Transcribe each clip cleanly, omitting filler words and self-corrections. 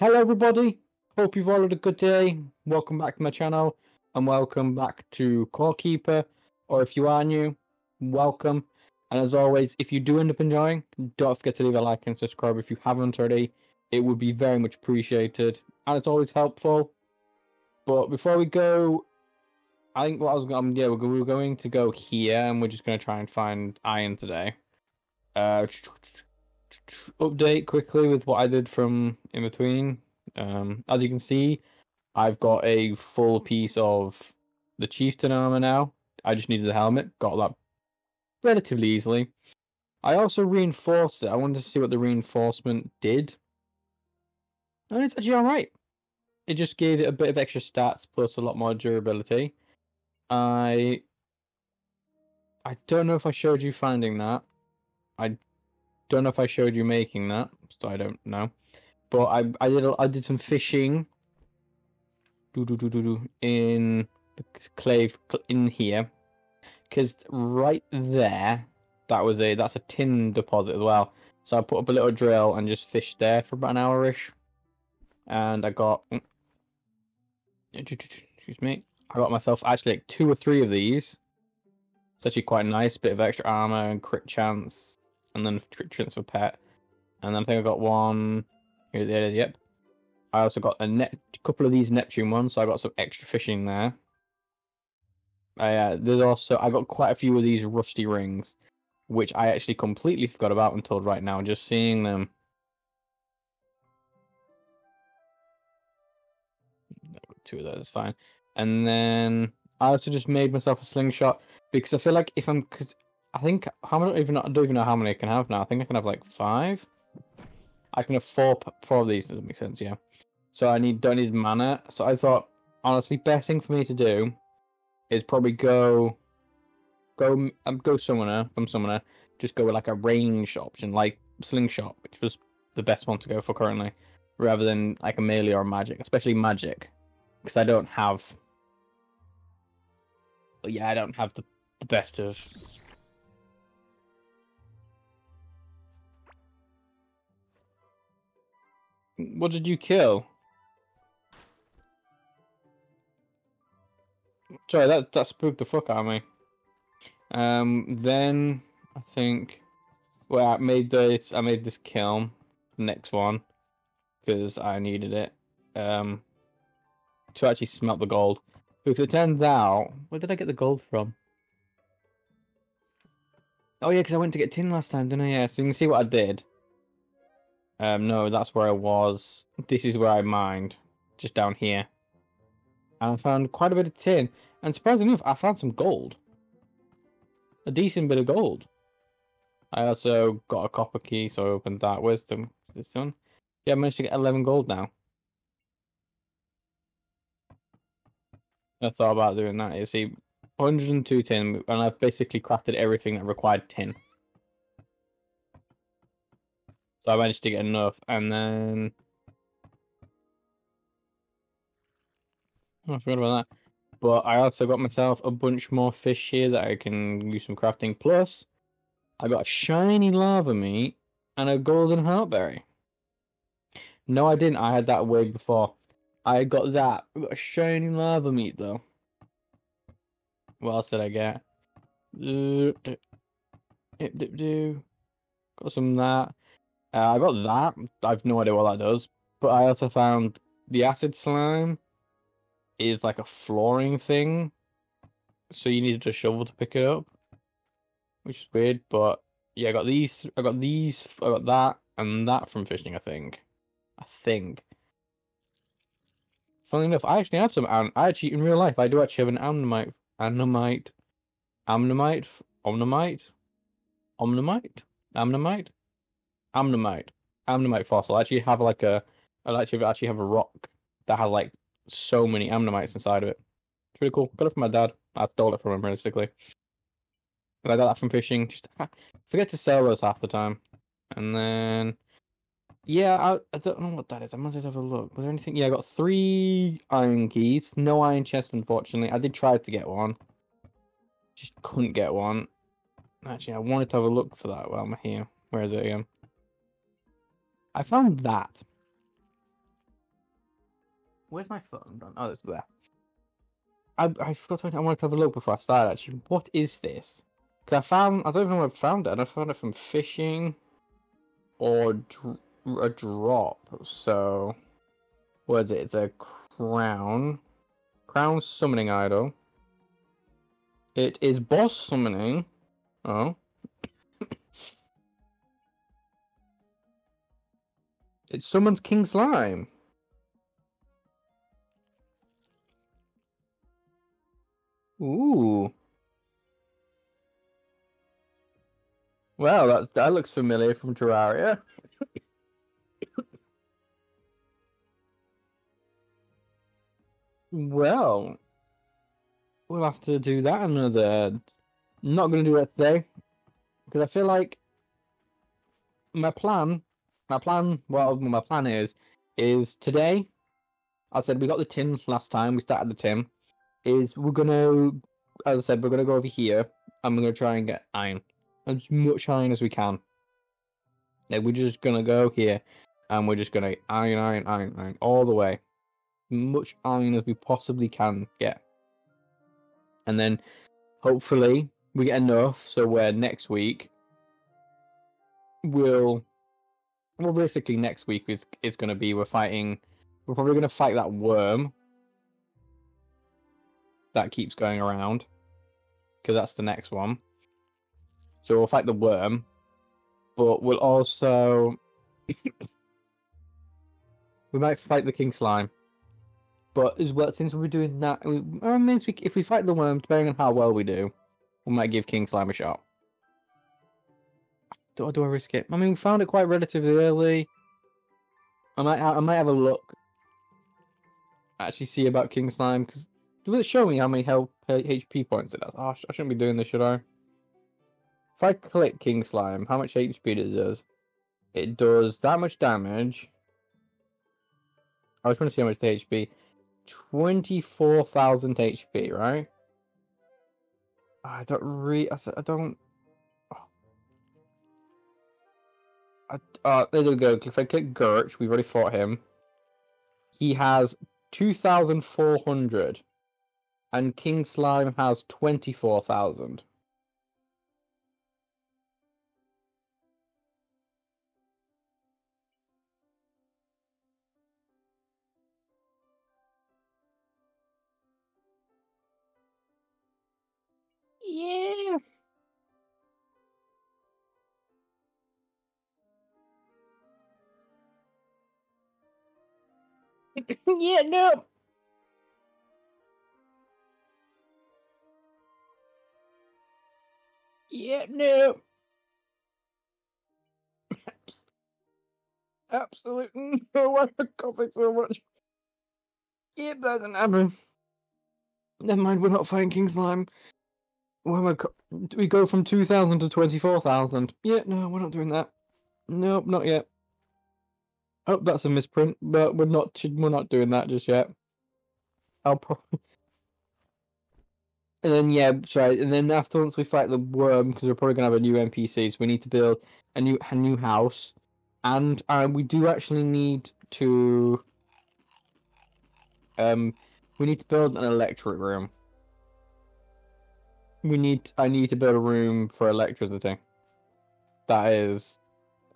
Hello everybody, hope you've all had a good day. Welcome back to my channel and welcome back to Core Keeper, or if you are new, welcome. And as always, if you do end up enjoying, don't forget to leave a like and subscribe if you haven't already. It would be very much appreciated and it's always helpful. But before we go, I think what I was going to do, we're going to go here and we're just going to try and find iron today. Update quickly with what I did from in between. As you can see, I've got a full piece of the chieftain armor now. I just needed the helmet, got that relatively easily. I also reinforced it. I wanted to see what the reinforcement did, and it's actually all right. It just gave it a bit of extra stats plus a lot more durability. I don't know if I showed you finding that. I don't know if I showed you making that, so I don't know. But I did some fishing in the clave in here, because right there that's a tin deposit as well. So I put up a little drill and just fished there for about an hour-ish, and I got I got myself actually like 2 or 3 of these. It's actually quite nice, bit of extra armor and crit chance. And then transfer pet. And then I think I got one. Here it is, yep. I also got a couple of these Neptune ones, so I got some extra fishing there. There's also, I got quite a few of these rusty rings, which I actually completely forgot about until right now, just seeing them. I've got 2 of those, that's fine. And then I also just made myself a slingshot, because I feel like if I'm... I think I don't even know how many I can have now. I think I can have like 5. I can have 4 of these. Doesn't make sense, yeah. So I don't need mana. So I thought, honestly, best thing for me to do is probably go summoner from summoner. Just go with like a ranged option, like slingshot, which was the best one to go for currently, rather than like a melee or magic, especially magic, because I don't have. But yeah, I don't have the best of. What did you kill? Sorry, that spooked the fuck out of me. Then I think, well, I made this kiln, the next one, because I needed it to actually smelt the gold. Because it turns out, where did I get the gold from? Oh yeah, because I went to get tin last time, didn't I? Yeah, so you can see what I did. No, that's where I was. This is where I mined, just down here. And I found quite a bit of tin. And surprisingly enough, I found some gold. A decent bit of gold. I also got a copper key, so I opened that. Where's this one? Yeah, I managed to get 11 gold now. I thought about doing that. You see, 102 tin, and I've basically crafted everything that required tin. So I managed to get enough, and then I forgot about that. But I also got myself a bunch more fish here that I can use some crafting. Plus, I got a shiny lava meat and a golden heartberry. No, I didn't. I had that way before. I got that. I got a shiny lava meat though. What else did I get? Got some of that. I got that. I've no idea what that does. But I also found the acid slime is like a flooring thing. So you needed a shovel to pick it up, which is weird. But yeah, I got these. I got that and that from fishing, I think. Funnily enough, I actually have some. I actually, in real life, I do actually have an ammonite. Ammonite fossil. I actually have like a, I actually have a rock that has like so many amnonites inside of it. It's really cool. Got it from my dad. I stole it from him realistically. But I got that from fishing. Just forget to sell those half the time. And then, yeah, I don't know what that is. I must just have a look. Was there anything? Yeah, I got 3 iron keys. No iron chest, unfortunately. I did try to get one, just couldn't get one. Actually, I wanted to have a look for that while I'm here. Where is it again? I found that. Where's my phone gone? Oh, it's there. I forgot. I wanted to have a look before I started, actually. What is this? Because I don't even know where I found it. And I found it from fishing or a drop. So, what is it? It's a crown. Crown summoning idol. It is boss summoning. Oh. It summons King Slime. Ooh. Well, that looks familiar from Terraria. Well, we'll have to do that another. Not going to do it today because I feel like my plan is today. I said we got the tin last time. We started the tin. Is we're gonna, as I said, we're gonna go over here and we're gonna try and get iron, as much iron as we can. Like, we're just gonna go here and we're just gonna iron all the way, much iron as we possibly can get, and then hopefully we get enough so where next week we'll, well, basically next week is gonna be we're probably gonna fight that worm that keeps going around, because that's the next one. So we'll fight the worm, but we'll also we might fight the King Slime. But as well, since we're doing that, if we fight the worm, depending on how well we do, we might give King Slime a shot. Do I risk it? I mean, we found it quite relatively early. I might have a look. Actually, see about King Slime, because will it show me how many health HP points it has? Oh, I shouldn't be doing this, should I? If I click King Slime, how much HP does it does? It does that much damage. I was trying to see how much the HP. 24,000 HP, right? There we go. If I click Gurch, we've already fought him. He has 2,400. And King Slime has 24,000. Yeah. Yeah, no. Yeah, no. Absolutely no, I coughing so much. It doesn't happen. Never mind, we're not fighting King Slime. We go from 2,000 to 24,000. Yeah, no, we're not doing that. Nope, not yet. Oh, that's a misprint, but we're not doing that just yet. I'll probably... And then, yeah, sorry, and then after once we fight the worm, because we're probably going to have a new NPC, so we need to build a new house. And we do actually need to... we need to build an electric room. I need to build a room for electricity. That is...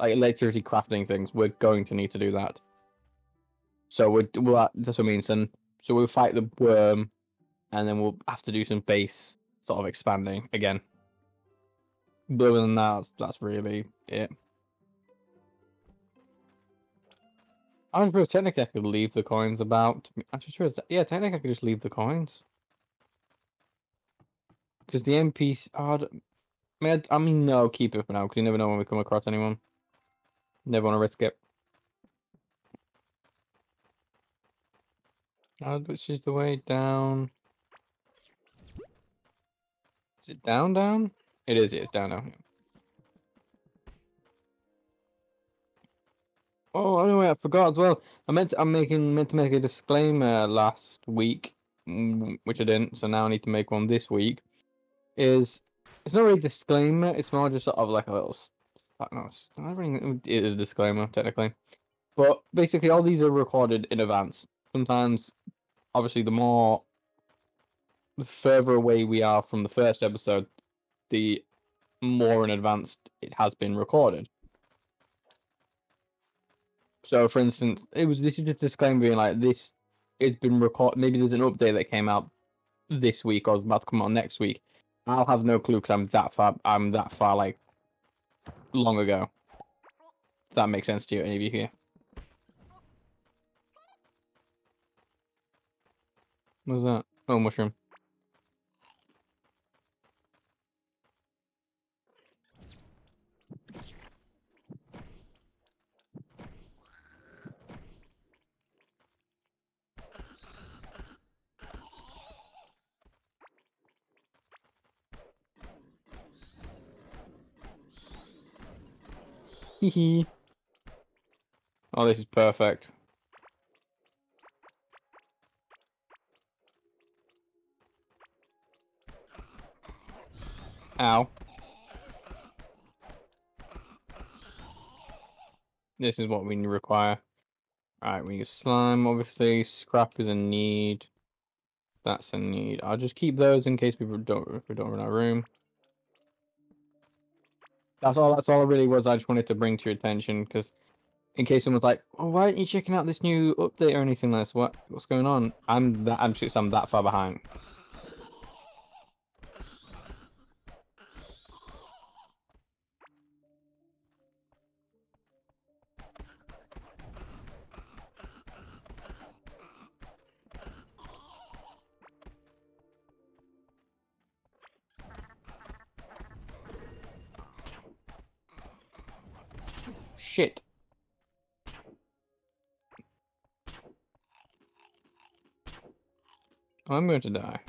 like, electricity crafting things, we're going to need to do that. So, that's what it means, and so we'll fight the worm... and then we'll have to do some base sort of expanding again. But other than that, that's really it. I suppose technically I could leave the coins about. Yeah, technically I could just leave the coins. Because the NPC... I mean, no, keep it for now, because you never know when we come across anyone. Never want to risk it. Which is the way down... Is it down? It is, it's down now. Oh, anyway, I forgot as well. I meant to make a disclaimer last week, which I didn't, so now I need to make one this week. It's not really a disclaimer, it's more just sort of like a little... it is a disclaimer, technically. But basically all these are recorded in advance. sometimes, obviously, the further away we are from the first episode, the more in advance it has been recorded. So, for instance, this is just a disclaimer being like, this has been recorded. Maybe there's an update that came out this week or is about to come out next week. I'll have no clue because I'm that far, like, long ago. If that makes sense to you, any of you here. What was that? Oh, mushroom. Hehe. Oh, this is perfect. Ow. This is what we require. Alright, we need slime, obviously. Scrap is a need. That's a need. I'll just keep those in case we don't run out of room. That's all it really was. I just wanted to bring to your attention, because in case someone's like, oh, why aren't you checking out this new update or anything like this? What's going on? I'm that far behind. Shit. I'm going to die.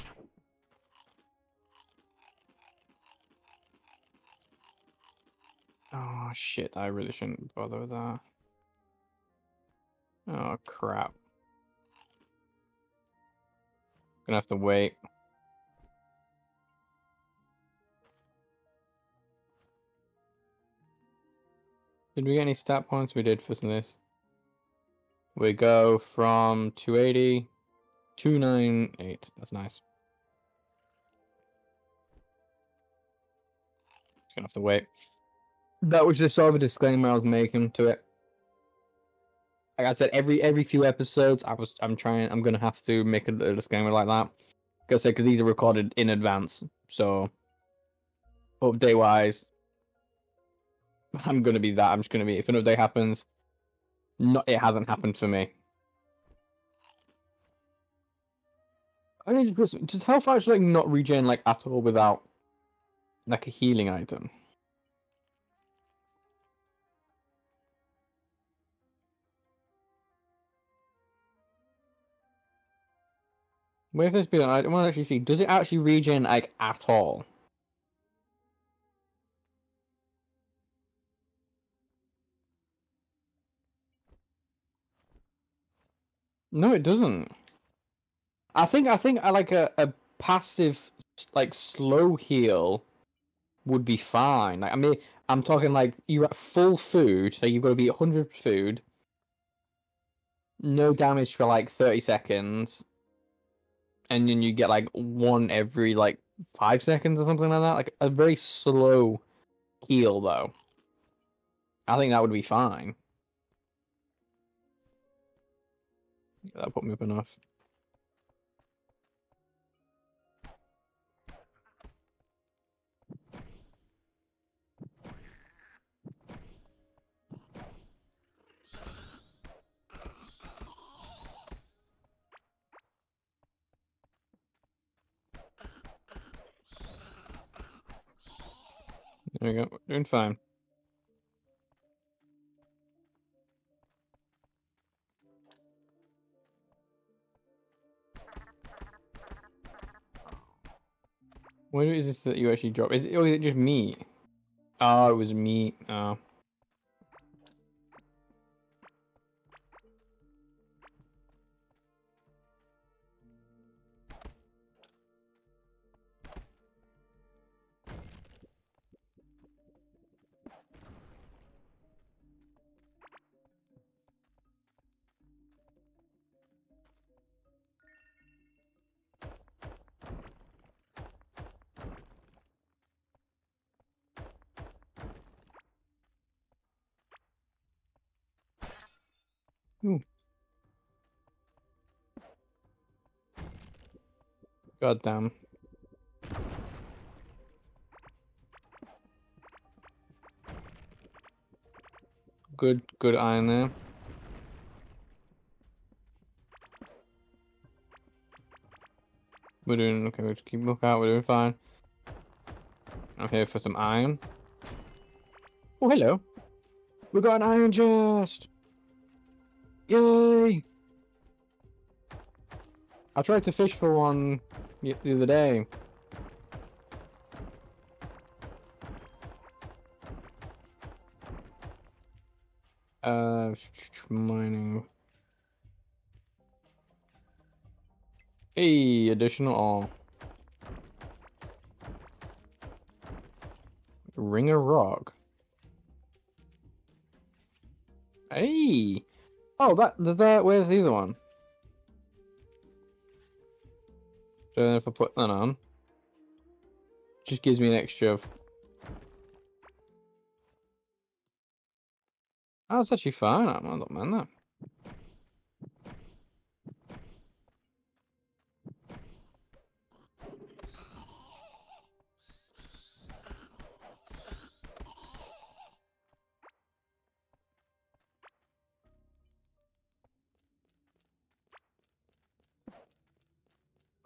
Oh, shit. I really shouldn't bother with that. Oh, crap. Gonna have to wait. Did we get any stat points? We did for this. We go from 280, 298. That's nice. Just gonna have to wait. That was just sort of a disclaimer I was making to it. Like I said, every few episodes, I'm gonna have to make a disclaimer like that. Like I said, because these are recorded in advance, so update wise. I'm just gonna be if an update happens, it hasn't happened for me. I need to just how far should I not regen like at all without like a healing item? Where if this be on, I wanna actually see, does it actually regen like at all? No, it doesn't. I think like a passive like slow heal would be fine. Like I mean, I'm talking like you're at full food, so you've got to be 100 food. No damage for like 30 seconds, and then you get like one every like 5 seconds or something like that. Like a very slow heal, though. I think that would be fine. That put me up enough. There we go. We're doing fine. What is this that you actually drop? Is it just meat? Oh, it was meat. Oh. Ooh. God damn. Good iron there. We're doing okay, we just keep looking out, we're doing fine. I'm here for some iron. Oh, hello. We got an iron chest! Yay! I tried to fish for one the other day. Mining. Hey, additional all. Ring a rock. Hey! Oh, where's the other one? So if I put that on, just gives me an extra of... Oh, that's actually fine, I don't mind that.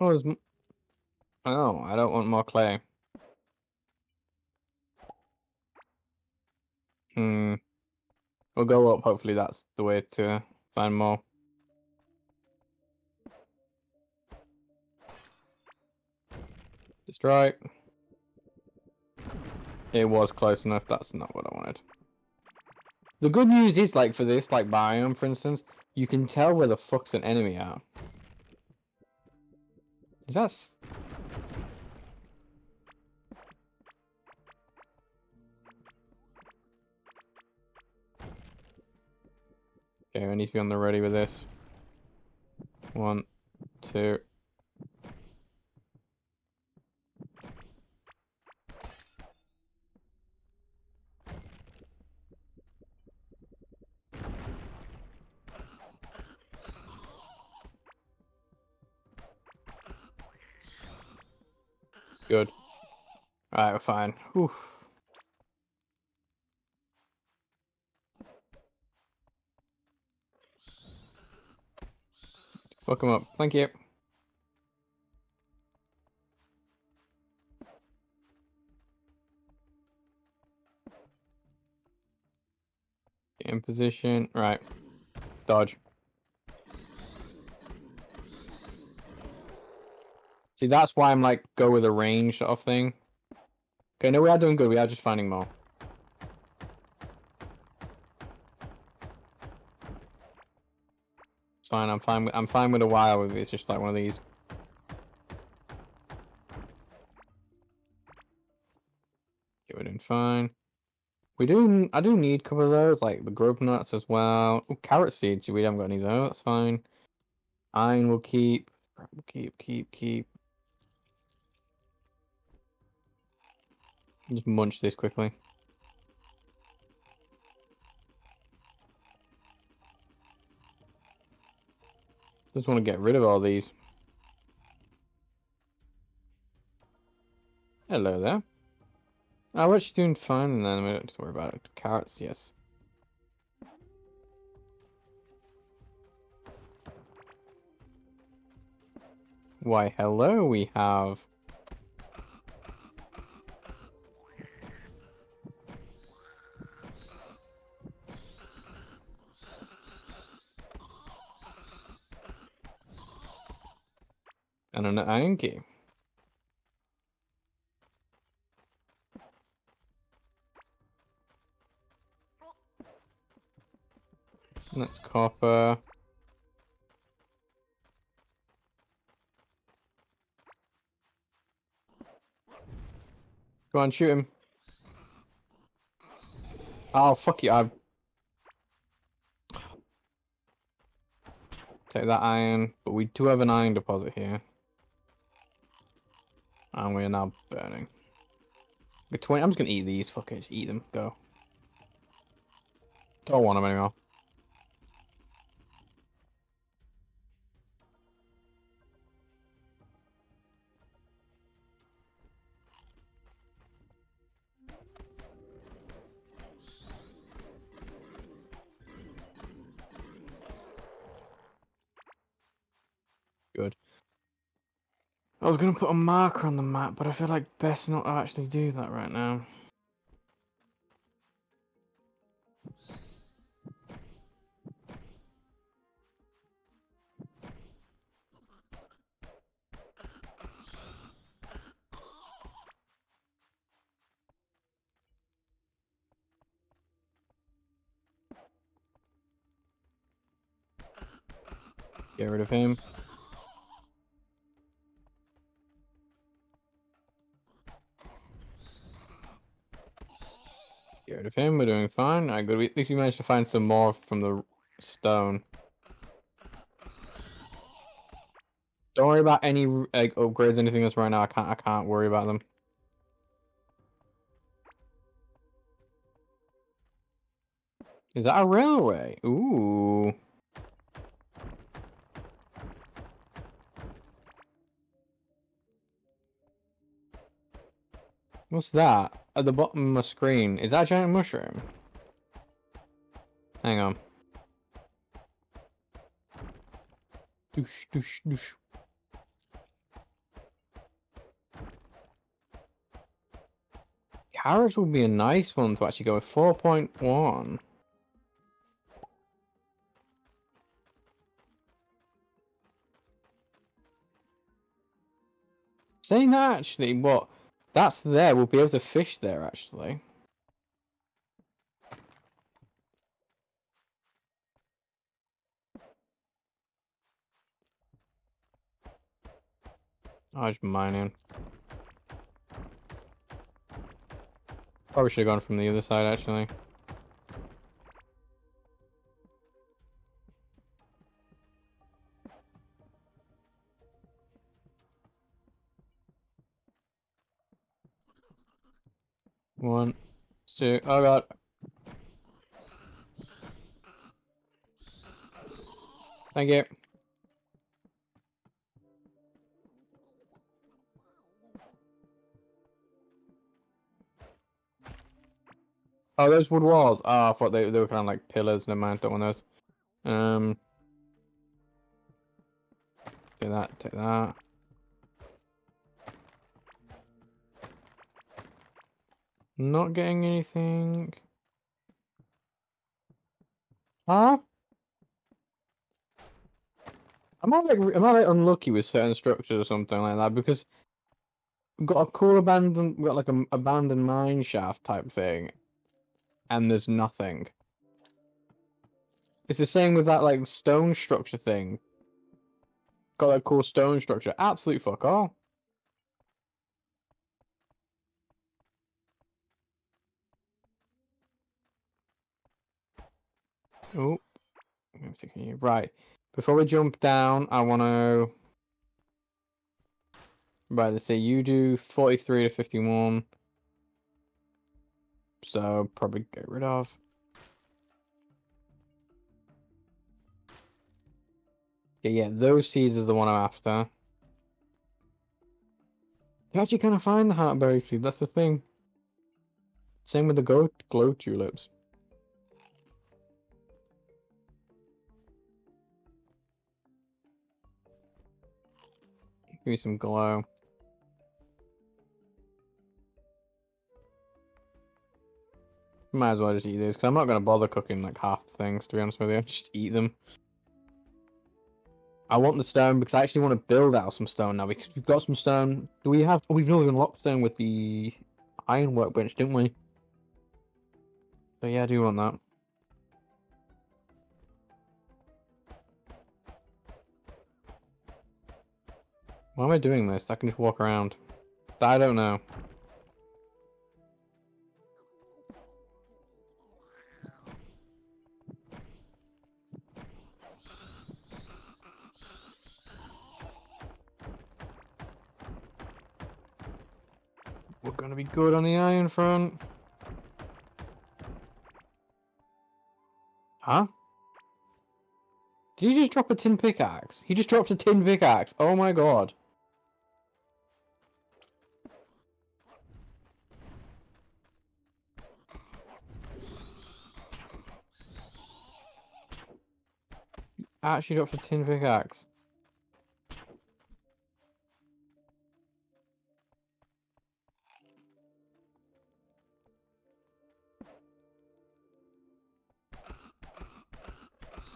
Oh, there's... Oh, I don't want more clay. We'll go up, hopefully that's the way to find more. Destroy. It was close enough, that's not what I wanted. The good news is, like, for this, like, biome, for instance, you can tell where the fuck's an enemy are. Is that... Okay, I need to be on the ready with this. 1, 2. Good. Alright, we're fine. Oof. Fuck him up. Thank you. Get in position. Right. Dodge. See, that's why I'm like, go with a range sort of thing. Okay, no, we are doing good. We are just finding more. Fine, I'm fine with a while with it. It's just like one of these. Okay, we're doing fine. I do need a couple of those, like the grub nuts as well. Ooh, carrot seeds, we haven't got any though, that's fine. Iron will keep. Keep. Just munch this quickly. Just want to get rid of all these. Hello there. Oh, we're actually doing fine, and then we don't have to worry about it. Carrots, yes. Why, hello, we have... and an iron key. And that's copper. Go on, shoot him. Oh, fuck you, I... Take that iron, but we do have an iron deposit here. And we're now burning. With 20, I'm just gonna eat these. Fuck it, just eat them. Go. Don't want them anymore. good. I was going to put a marker on the map, but I feel like best not to actually do that right now. Get rid of him. Get rid of him, we're doing fine. I think we managed to find some more from the stone. Don't worry about any like, upgrades, anything else right now. I can't worry about them. Is that a railway? Ooh. What's that? At the bottom of my screen. Is that a giant mushroom? Hang on. Doosh, doosh, doosh. Carrots would be a nice one to actually go with. 4.1. Saying that actually, what? That's there, we'll be able to fish there, actually. I was mining. Probably should have gone from the other side, actually. One, two, oh god. Thank you. Oh, those wood walls. Ah, oh, I thought they were kind of like pillars. Never mind, don't want those. Take that, take that. Not getting anything. Huh? Am I like unlucky with certain structures or something like that? Because we've got a cool abandoned, we've got like an abandoned mine shaft type thing, and there's nothing. It's the same with that like stone structure thing. Got that cool stone structure. Absolute fuck all. Oh, right. Before we jump down, I want to. Right, let's say you do 43 to 51. So probably get rid of. Yeah, those seeds is the one I'm after. You actually kind of find the heartberry seed. That's the thing. Same with the glow tulips. Give me some glow. Might as well just eat these because I'm not going to bother cooking like half the things, to be honest with you. Just eat them. I want the stone because I actually want to build out some stone now because we've got some stone. Do we have? Oh, we've only unlocked stone with the iron workbench, didn't we? So yeah, I do want that. Why am I doing this? I can just walk around. I don't know. We're gonna be good on the iron front. Huh? Did you just drop a tin pickaxe? He just dropped a tin pickaxe. Oh my god. Actually dropped a tin pickaxe.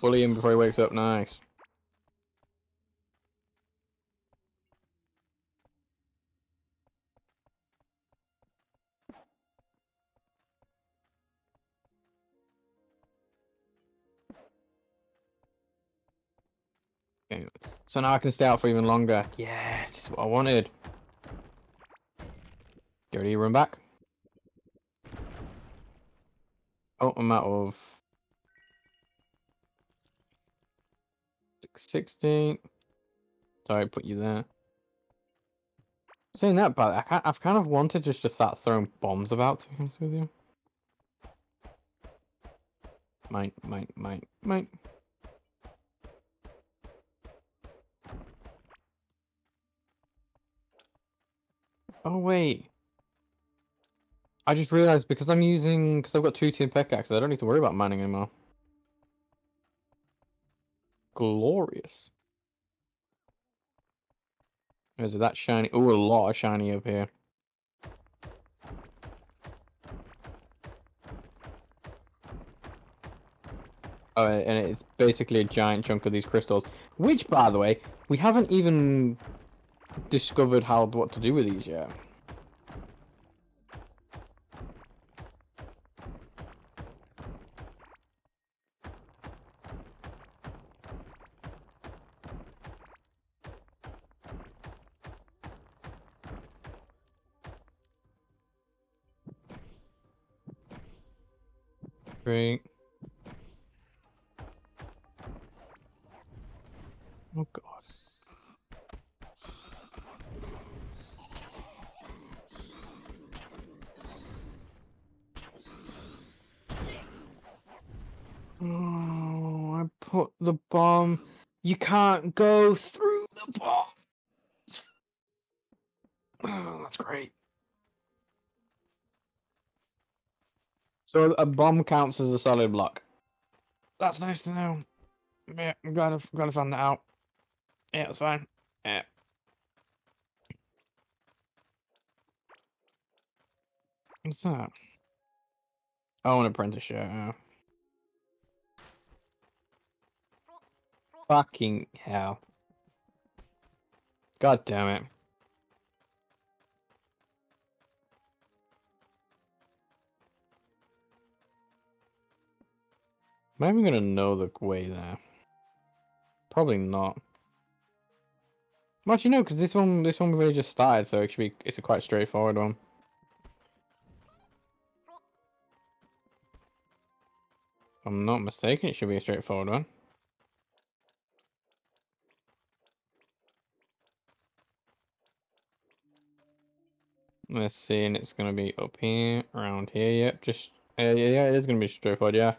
Bully him before he wakes up. Nice. Anyways. So now I can stay out for even longer. Yes, this is what I wanted. Get ready, run back. Oh, I'm out of 16. Sorry, I put you there. Saying that, but I've kind of wanted just to start throwing bombs about, to be honest with you. Mine. Oh, wait. I just realized because I'm using... Because I've got two tin pickaxes, I don't need to worry about mining anymore. Glorious. Is it that shiny? Oh, a lot of shiny up here. Oh, and it's basically a giant chunk of these crystals. Which, by the way, we haven't even discovered what to do with these yet. Great. Oh god. Oh, I put the bomb. You can't go through the bomb. Oh, that's great. So a bomb counts as a solid block. That's nice to know. Yeah, I'm glad I found that out. Yeah, that's fine. Yeah. What's that? Oh, an apprenticeship. Yeah. Fucking hell. God damn it. Am I even going to know the way there? Probably not. Well, actually, no, because this one we've really just started, so it should be, it's a quite straightforward one. If I'm not mistaken, it should be a straightforward one. Let's see, and it's going to be up here, around here, yep, just, yeah, it is going to be straightforward, yeah.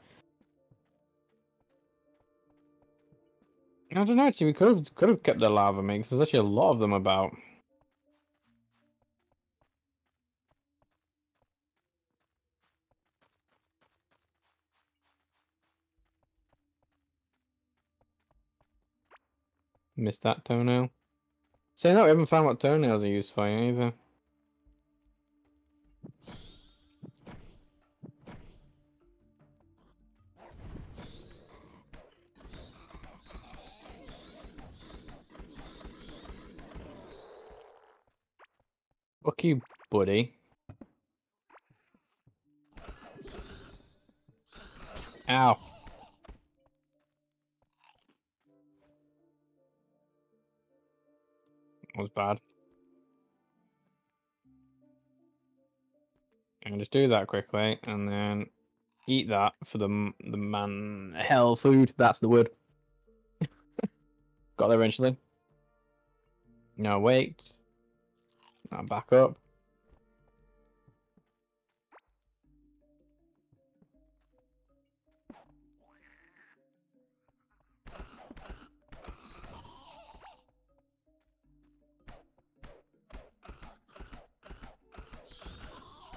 I don't know, actually, we could have kept the lava mix. There's actually a lot of them about. Missed that toenail. Saying that, we haven't found what toenails are used for either. Fuck you, buddy. Ow. That was bad. And just do that quickly, and then eat that for the man hell food. That's the word. Got there eventually. No, wait. Now back up.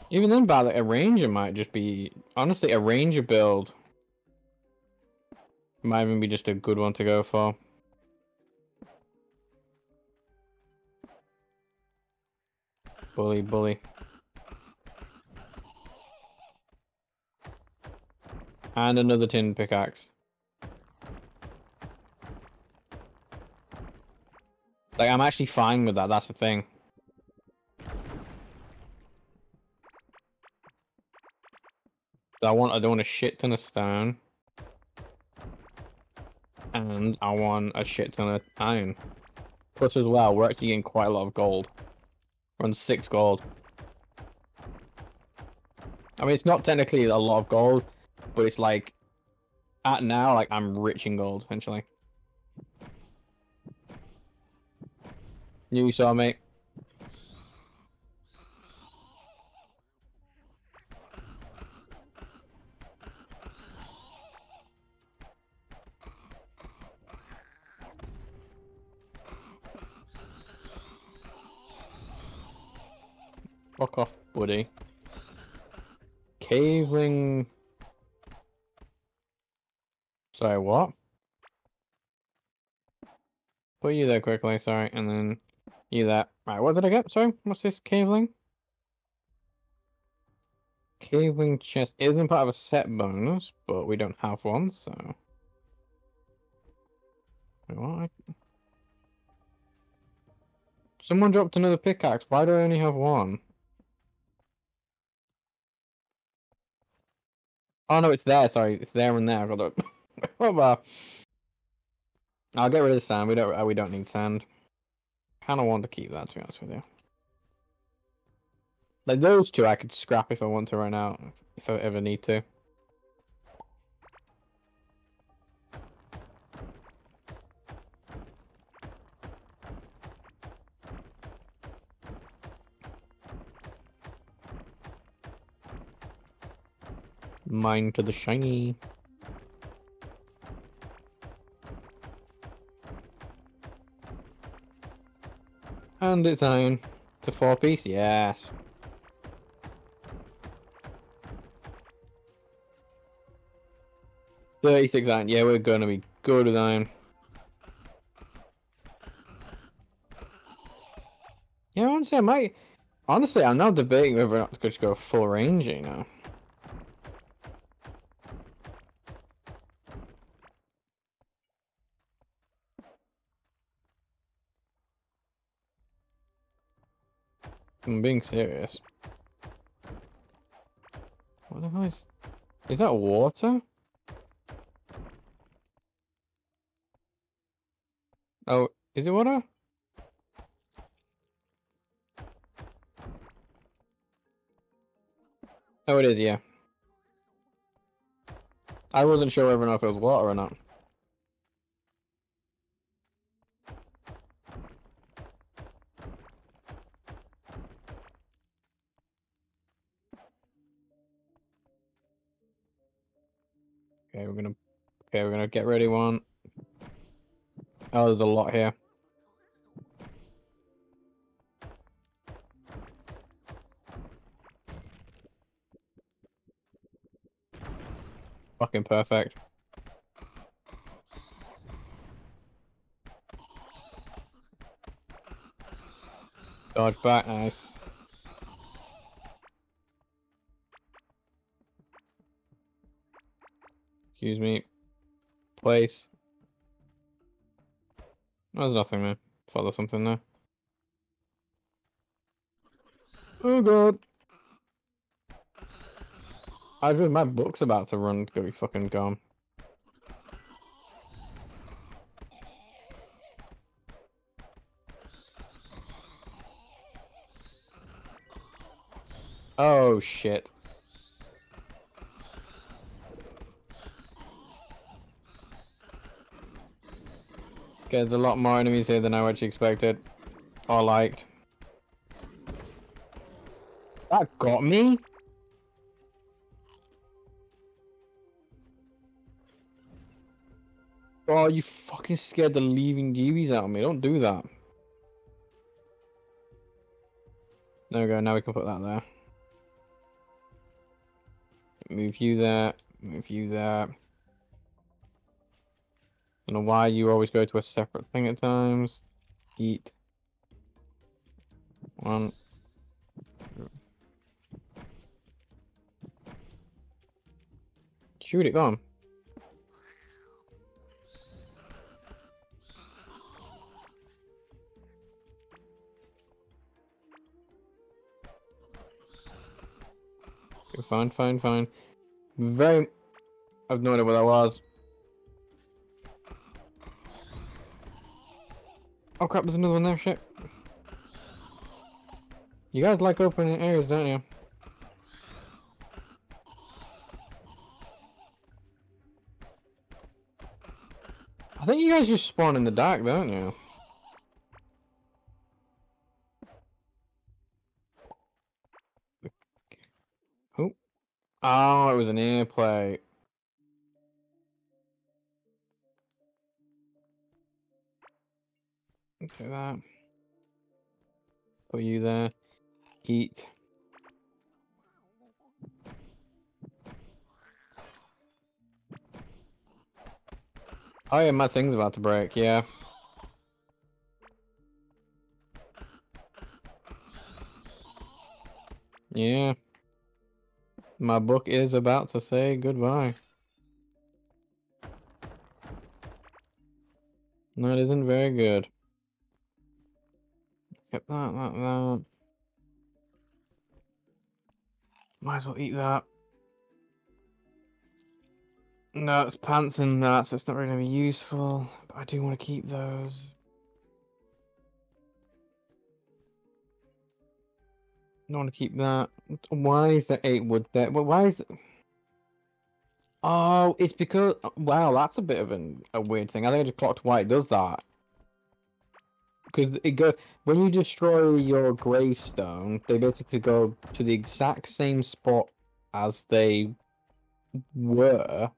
Even then, by a ranger might just be, honestly, a ranger build might even be just a good one to go for. Bully. And another tin pickaxe. Like, I'm actually fine with that, that's the thing. I don't want a shit ton of stone. And I want a shit ton of iron. Plus as well, we're actually getting quite a lot of gold. We're on 6 gold. I mean, it's not technically a lot of gold, but it's like, at now, like, I'm rich in gold, essentially. You saw, mate. Fuck off, buddy. Caveling. Sorry, what? Put you there quickly, sorry, and then you there. Right, what did I get? Sorry, what's this? Caveling? Caveling chest isn't part of a set bonus, but we don't have one, so. Wait, what? Someone dropped another pickaxe. Why do I only have one? Oh no, it's there, sorry, it's there and there. I've got the I'll get rid of the sand, we don't need sand. Kinda want to keep that, to be honest with you. Like those two I could scrap if I want to right now, if I ever need to. Mine to the shiny. And it's iron. It's a 4-piece, yes. $36 iron, yeah, we're gonna be good with iron. Yeah, honestly, I might. Honestly, I'm now debating whether or not to just go full range, you know. I'm being serious. What the hell is... Is that water? Oh, is it water? Oh, it is, yeah. I wasn't sure whether or not if it was water or not. Okay, we're gonna get ready one. Oh, there's a lot here. Fucking perfect. Dodge back, nice. Excuse me. Place. There's nothing, man. Thought there's something there. Oh god. I read my book's about to run. It's gonna be fucking gone. Oh shit. Okay, there's a lot more enemies here than I actually expected. Or liked. That got me? Oh, you fucking scared the living jeebies out of me. Don't do that. There we go, now we can put that there. Move you there. Move you there. I don't know why you always go to a separate thing at times. Eat. One. Shoot it, go on. Fine, fine, fine. Very... I have no idea what that was. Oh crap, there's another one there, shit. You guys like open areas, don't you? I think you guys just spawn in the dark, don't you? Oh. Oh, it was an airplay. Do that. Put you there. Eat. Oh yeah, my thing's about to break, yeah. Yeah. My book is about to say goodbye. That isn't very good. Yep, that. Might as well eat that. No, it's pants in that, so it's not really going to be useful. But I do want to keep those. I don't want to keep that. Why is there 8 wood there? Well, why is it? Oh, it's because... Wow, that's a bit of a weird thing. I think I just clocked why it does that. Because it go when you destroy your gravestone, they basically go to the exact same spot as they were.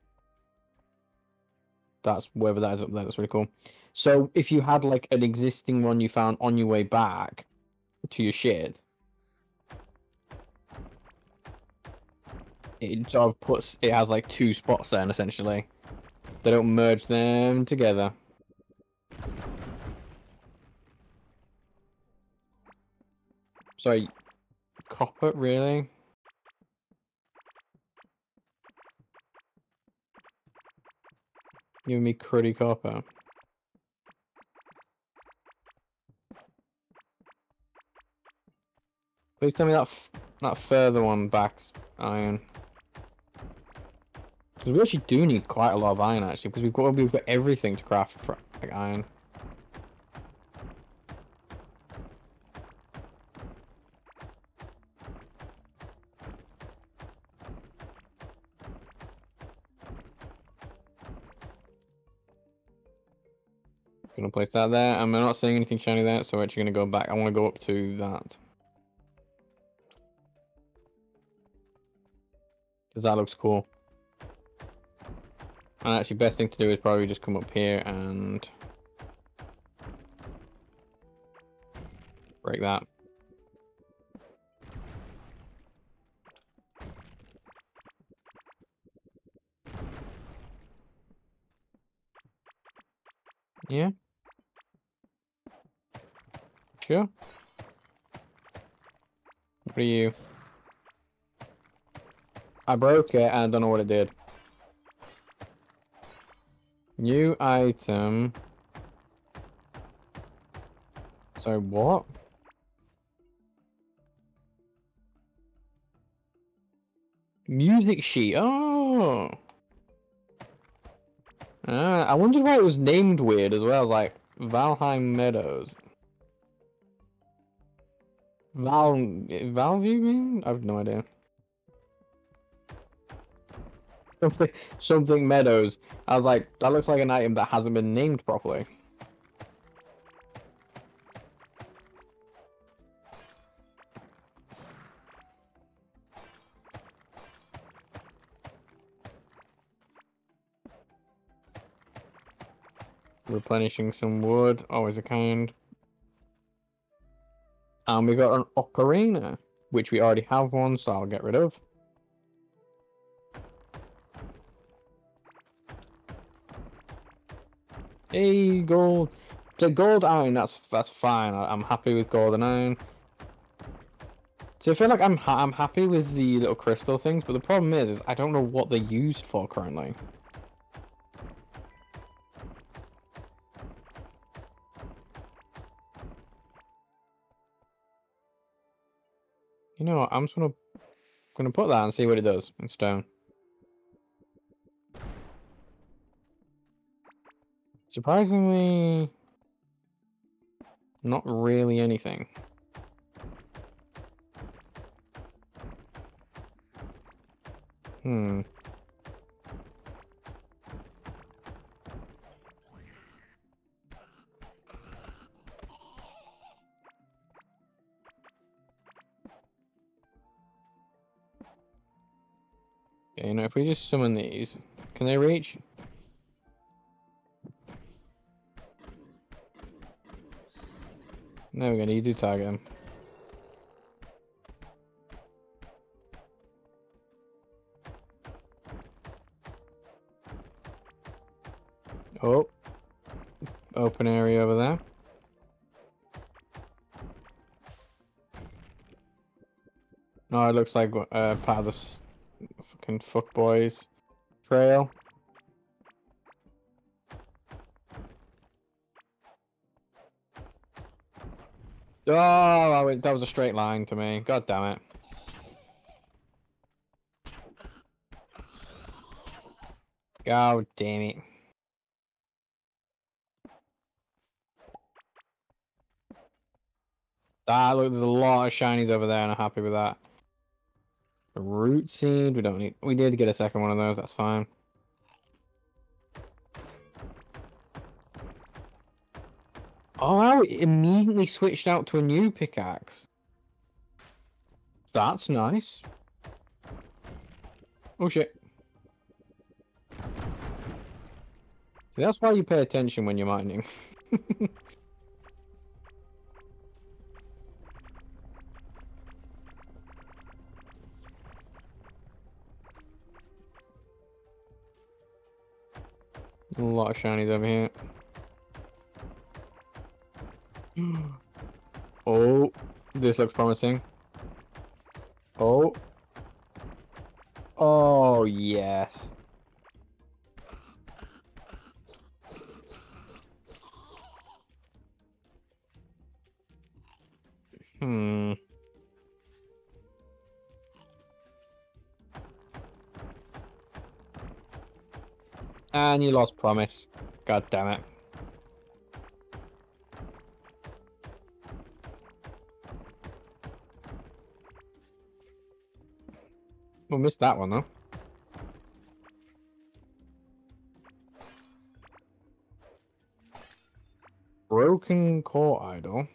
That's wherever that is up there. That's really cool. So if you had like an existing one you found on your way back to your shit, it sort of puts it has like 2 spots then essentially. They don't merge them together. Sorry, copper, really? Give me cruddy copper. Please tell me that that further one backs iron. Because we actually do need quite a lot of iron, actually, because we've got everything to craft for, like, iron. Gonna place that there. I'm not seeing anything shiny there, so we're actually gonna go back. I want to go up to that because that looks cool. And actually, best thing to do is probably just come up here and break that. Yeah. Sure. What are you? I broke it and I don't know what it did. New item. So what? Music sheet. Oh. I wondered why it was named weird as well. Like Valheim Meadows. Valview, mean? I have no idea. Something Meadows. I was like, that looks like an item that hasn't been named properly. Replenishing some wood, always a kind. And we got an ocarina, which we already have one, so I'll get rid of. Hey, gold. So gold iron, that's fine. I'm happy with gold and iron. So I feel like I'm happy with the little crystal things, but the problem is I don't know what they're used for currently. You know what, I'm just gonna gonna put that and see what it does in stone. Surprisingly, not really anything. Hmm. Okay, now if we just summon these, can they reach? There we go, you do target them. Oh, open area over there. No, it looks like part of this fucking fuckboys trail. Oh, that was a straight line to me. God damn it. God damn it. Ah, look, there's a lot of shinies over there, and I'm happy with that. A root seed, we don't need. We did get a second one of those, that's fine. Oh, I immediately switched out to a new pickaxe. That's nice. Oh, shit. See, that's why you pay attention when you're mining. A lot of shinies over here. Oh, this looks promising. Oh. Oh, yes. Hmm. And you lost promise. God damn it. We'll miss that one though. Broken core idol.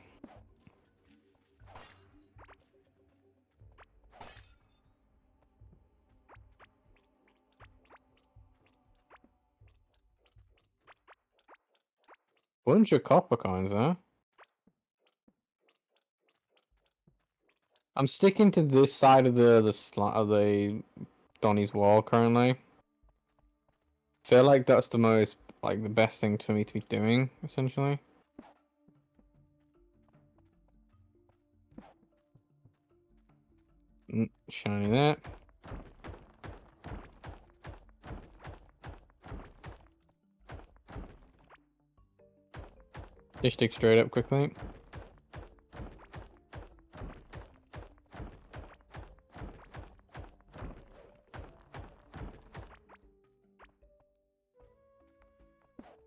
Bunch of copper coins there. I'm sticking to this side of the Donnie's wall currently. Feel like that's the most the best thing for me to be doing essentially. Shiny there. Just stick straight up quickly.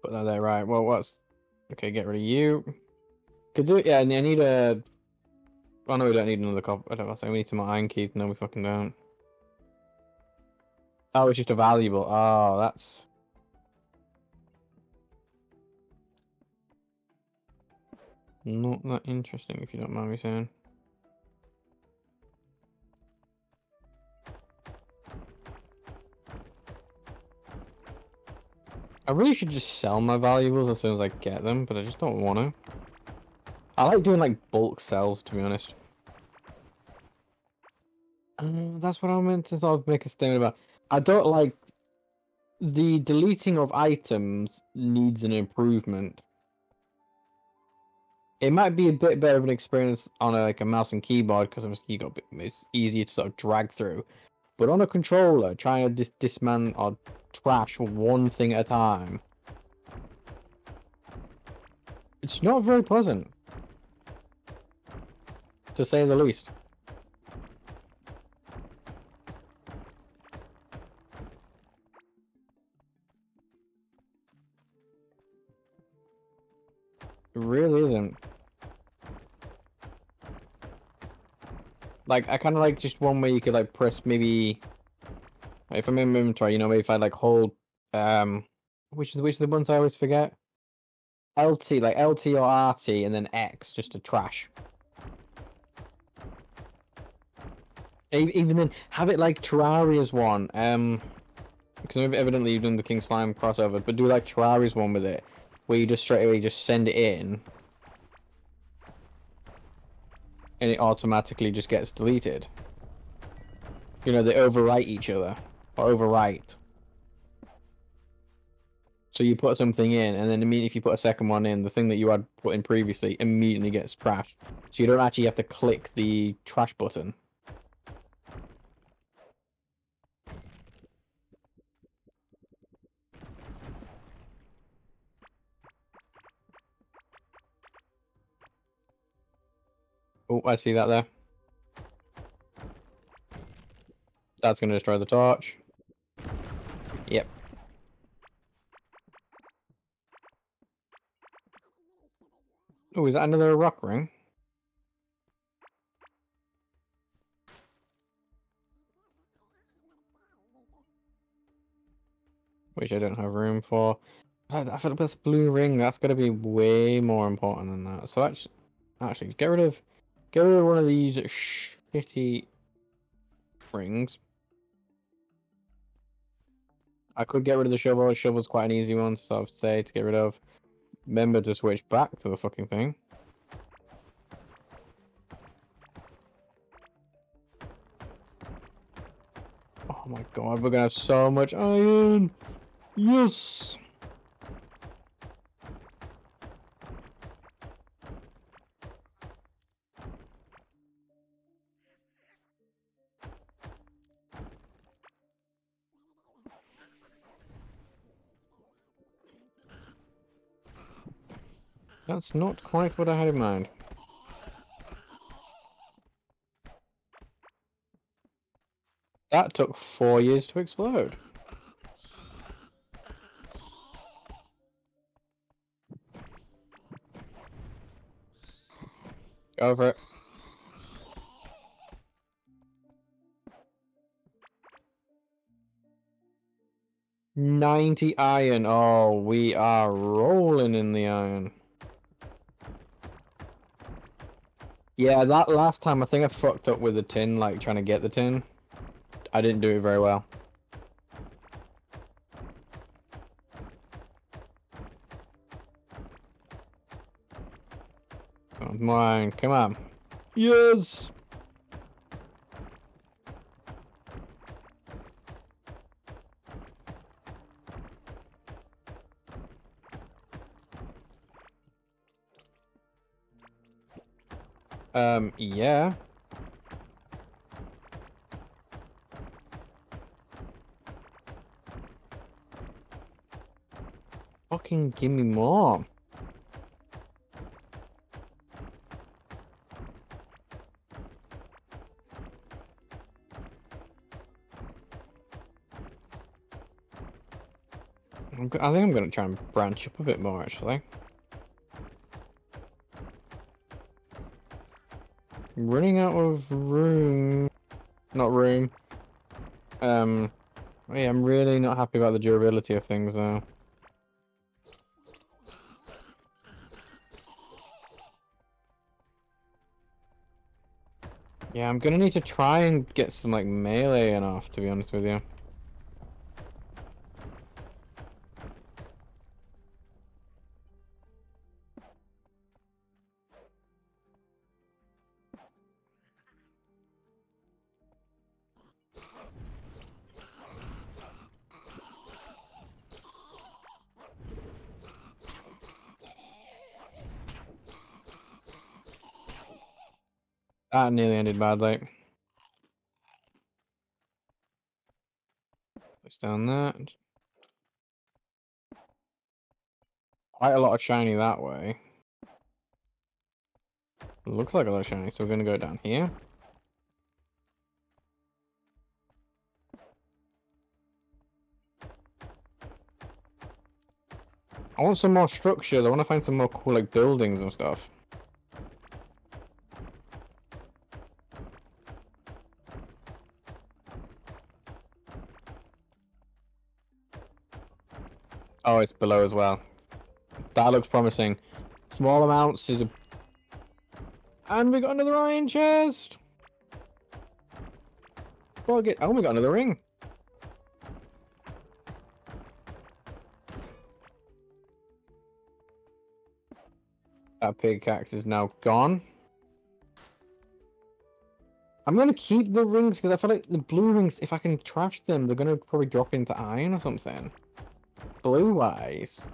Put that there, right? Well, what's okay? Get rid of you. Could do it. Yeah, I need a. Oh no, we don't need another copper. I don't know. So we need some iron keys. No, we fucking don't. Oh, it's just a valuable. Oh, that's. Not that interesting, if you don't mind me saying. I really should just sell my valuables as soon as I get them, but I just don't want to. I like doing, bulk sells, to be honest. That's what I meant to sort of make a statement about. I don't like... The deleting of items needs an improvement. It might be a bit better of an experience on a mouse and keyboard because obviously you got it's easier to sort of drag through, but on a controller, trying to dismantle or trash one thing at a time, it's not very pleasant, to say the least. It really isn't. Like, I kind of like just one way you could, like, press maybe... Like, if I'm in inventory, you know, maybe if I, like, hold... Which are the ones I always forget? LT, like, LT or RT, and then X, just to trash. Even then, have it like Terraria's one. Because evidently you've done the King Slime crossover, but do like Terraria's one with it. Where you just straight away just send it in. And it automatically just gets deleted. You know, they overwrite each other. Or overwrite. So you put something in, and then immediately if you put a second one in, the thing that you had put in previously immediately gets trashed. So you don't actually have to click the trash button. Oh, I see that there. That's going to destroy the torch. Yep. Oh, is that another rock ring? Which I don't have room for. I feel like this blue ring, that's going to be way more important than that. So actually get rid of... Get rid of one of these shitty rings. I could get rid of the shovel. The shovel's quite an easy one, so I would say to get rid of. Remember to switch back to the fucking thing. Oh my god, we're gonna have so much iron! Yes! That's not quite what I had in mind. That took 4 years to explode. Go for it. $90 iron. Oh, we are rolling in the iron. Yeah, that last time, I think I fucked up with the tin, like, trying to get the tin. I didn't do it very well. Come on, come on. Yes! Yeah. Fucking give me more. I think I'm gonna try and branch up a bit more, actually. Running out of room. Not room. Yeah, I'm really not happy about the durability of things though. Yeah, I'm gonna need to try and get some like melee and off, to be honest with you. That nearly ended badly. Push down that. Quite a lot of shiny that way. Looks like a lot of shiny, so we're going to go down here. I want some more structures. I want to find some more cool, like, buildings and stuff. Oh, it's below as well. That looks promising. Small amounts is a... And we got another iron chest! Oh, we got another ring! That pickaxe is now gone. I'm going to keep the rings because I feel like the blue rings, if I can trash them, they're going to probably drop into iron or something. Blue eyes.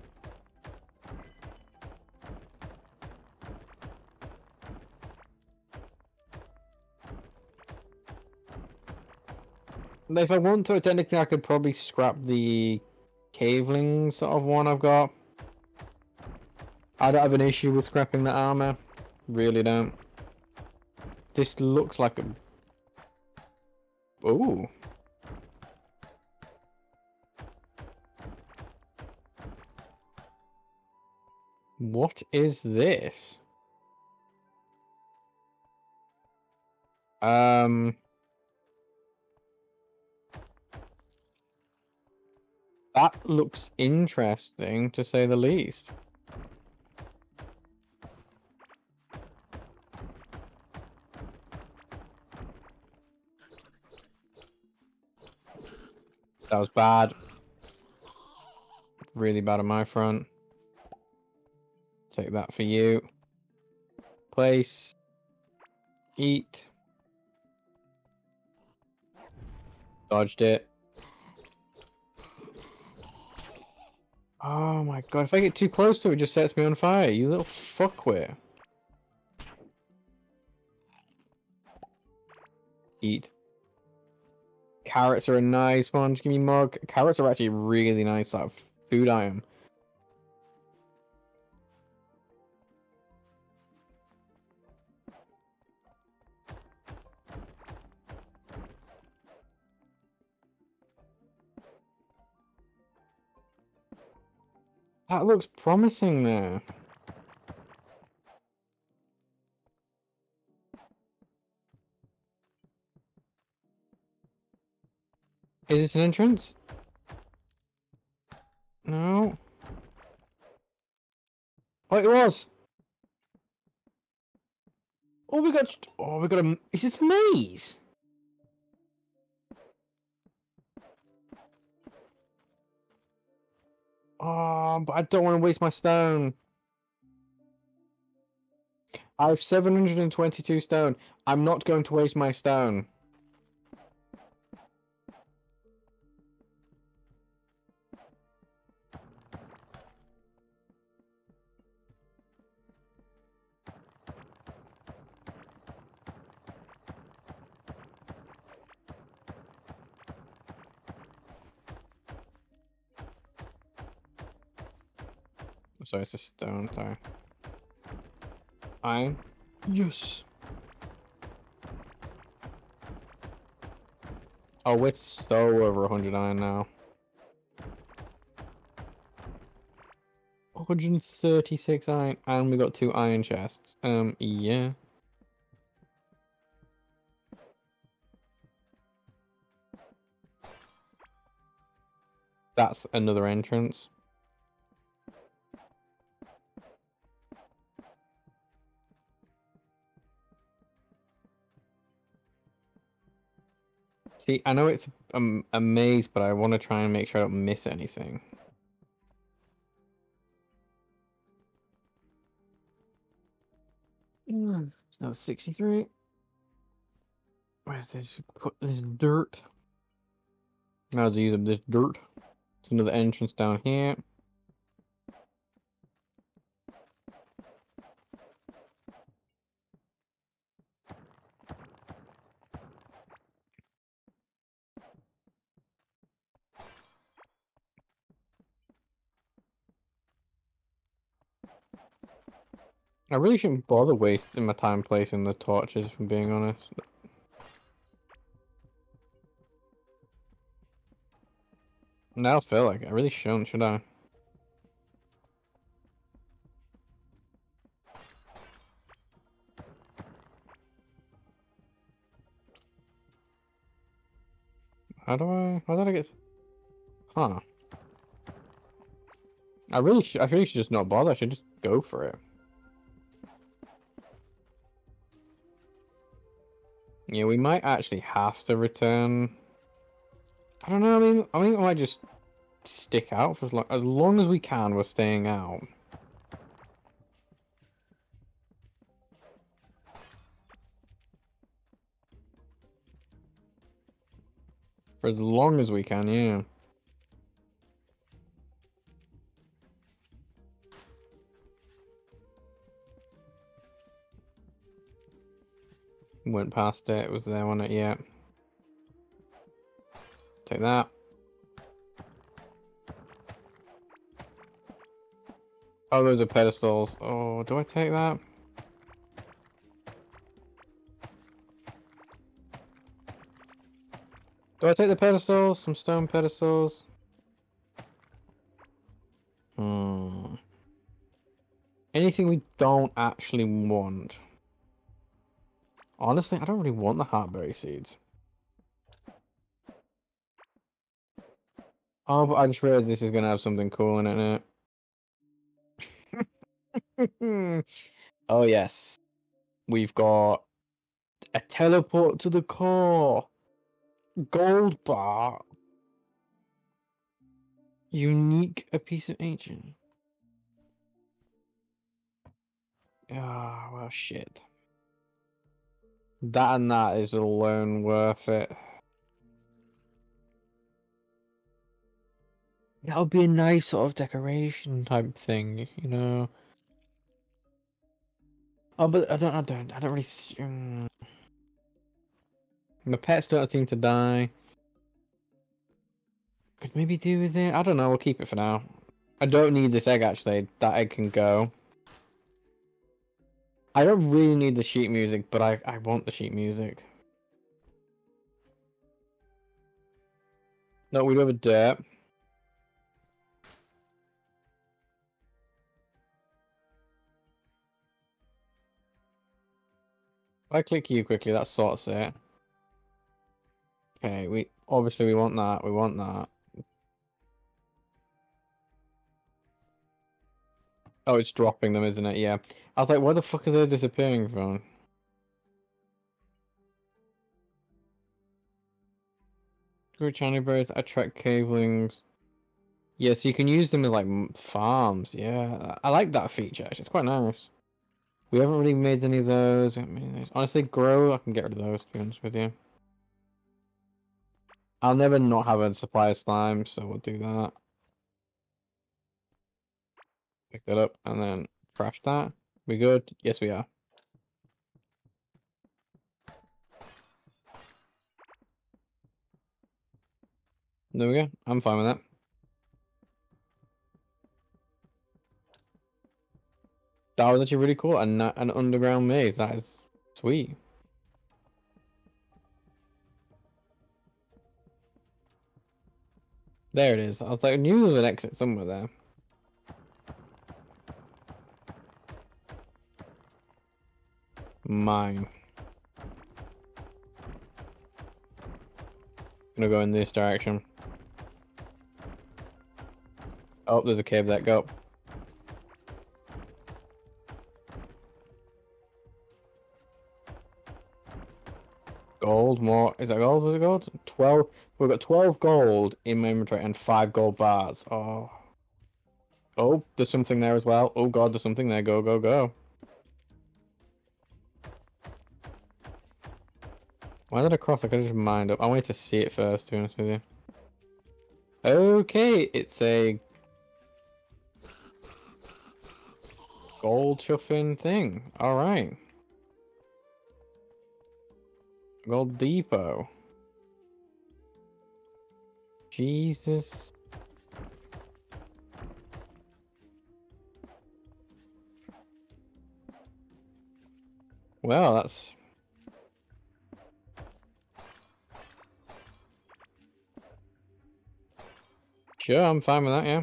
If I want to, technically I could probably scrap the Cavelings sort of one I've got. I don't have an issue with scrapping the armor. Really don't. This looks like a... Ooh. What is this? That looks interesting, to say the least. That was bad. Really bad on my front. Take that for you. Place. Eat. Dodged it. Oh my god, if I get too close to it, it just sets me on fire, you little fuckwit. Eat. Carrots are a nice one, just give me more. Carrots are actually really nice, like food item. That looks promising there. Is this an entrance? No. Oh, it was. Oh, we got. Oh, we got a. Is this a maze? Oh, but I don't want to waste my stone. I have 722 stone. I'm not going to waste my stone. So it's a stone, sorry. Iron. Yes! Oh, it's so over 100 iron now. 136 iron, and we got 2 iron chests. Yeah. That's another entrance. See, I know it's a maze, but I want to try and make sure I don't miss anything. It's now 63. Where's this? Put this dirt. I'll just use up this dirt. It's another entrance down here. I really shouldn't bother wasting my time placing the torches, if I'm being honest. Now I feel like I really shouldn't, should I? How did I get? Huh. I really should just not bother. I should just go for it. Yeah, we might actually have to return. I don't know. I mean, we might just stick out for as long as we can. We're staying out. For as long as we can, yeah. Went past it, it was there, wasn't it? Yeah. Take that. Oh, those are pedestals. Oh, do I take that? Do I take the pedestals? Some stone pedestals? Hmm. Anything we don't actually want. Honestly, I don't really want the heartberry seeds. Oh, but I just realized this is going to have something cool in it now. Oh, yes. We've got a teleport to the core. Gold bar. Unique, a piece of ancient. Ah, oh, well, shit. That and that is alone worth it. That'll be a nice sort of decoration type thing, you know. Oh, but I don't really. My pets don't seem to die. Could maybe do with it. I don't know. We'll keep it for now. I don't need this egg actually. That egg can go. I don't really need the sheet music, but I want the sheet music. No, we do have a dirt. If I click you quickly, that sorts it. Okay, we obviously we want that. Oh, it's dropping them, isn't it? Yeah. I was like, where the fuck are they disappearing from? Gruchani birds attract cavelings. Yeah, so you can use them as like farms. Yeah, I like that feature actually, it's quite nice. We haven't really made any of those. Honestly, grow, I can get rid of those, to be honest with you. I'll never not have a supply of slime, so we'll do that. Pick that up and then crash that. We good? Yes, we are. There we go. I'm fine with that. That was actually really cool. And an underground maze. That is sweet. There it is. I was like, I knew there was an exit somewhere there. Mine. Gonna go in this direction. Oh, there's a cave there. Go. Gold, more. Is that gold? Was it gold? 12. We've got 12 gold in my inventory and 5 gold bars. Oh. Oh, there's something there as well. Oh god, there's something there. Go, go, go. Why did I cross? I could have just mined up. I wanted to see it first, to be honest with you. Okay, it's a gold chuffing thing. Alright. Gold depot. Jesus. Well, that's. Sure, I'm fine with that, yeah.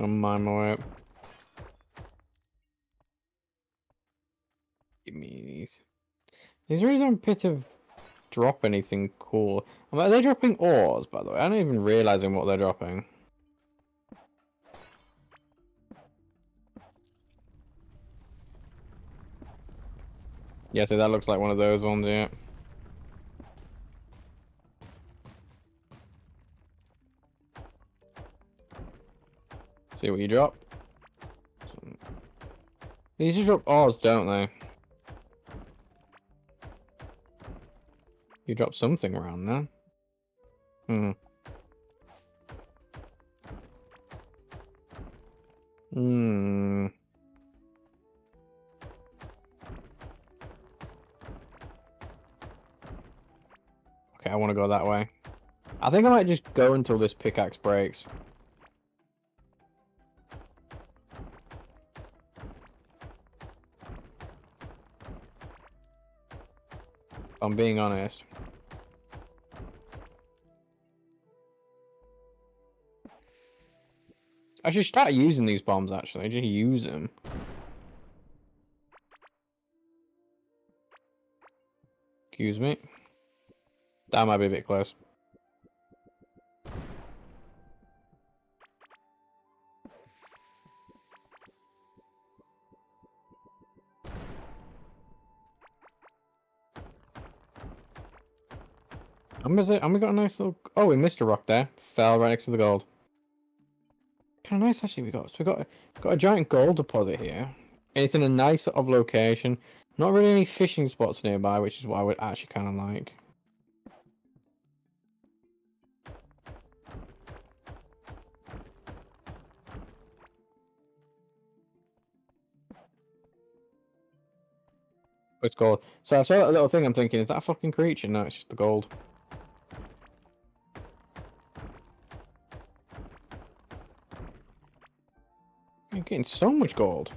I'll mine my way up. These really don't drop anything cool. Are they dropping ores, by the way? I'm not even realizing what they're dropping. Yeah, so that looks like one of those ones, yeah. See what you drop. These just drop ores, don't they? You drop something around there. Hmm. Hmm. Okay, I want to go that way. I think I might just go until this pickaxe breaks. I'm being honest. I should start using these bombs, actually. Just use them. Excuse me. That might be a bit close. And we got a nice little... Oh, we missed a rock there. Fell right next to the gold. Kind of nice, actually, we got. So we got a giant gold deposit here. And it's in a nice sort of location. Not really any fishing spots nearby, which is what I would actually kind of like. It's gold. So I saw that little thing, I'm thinking, is that a fucking creature? No, it's just the gold. I'm getting so much gold.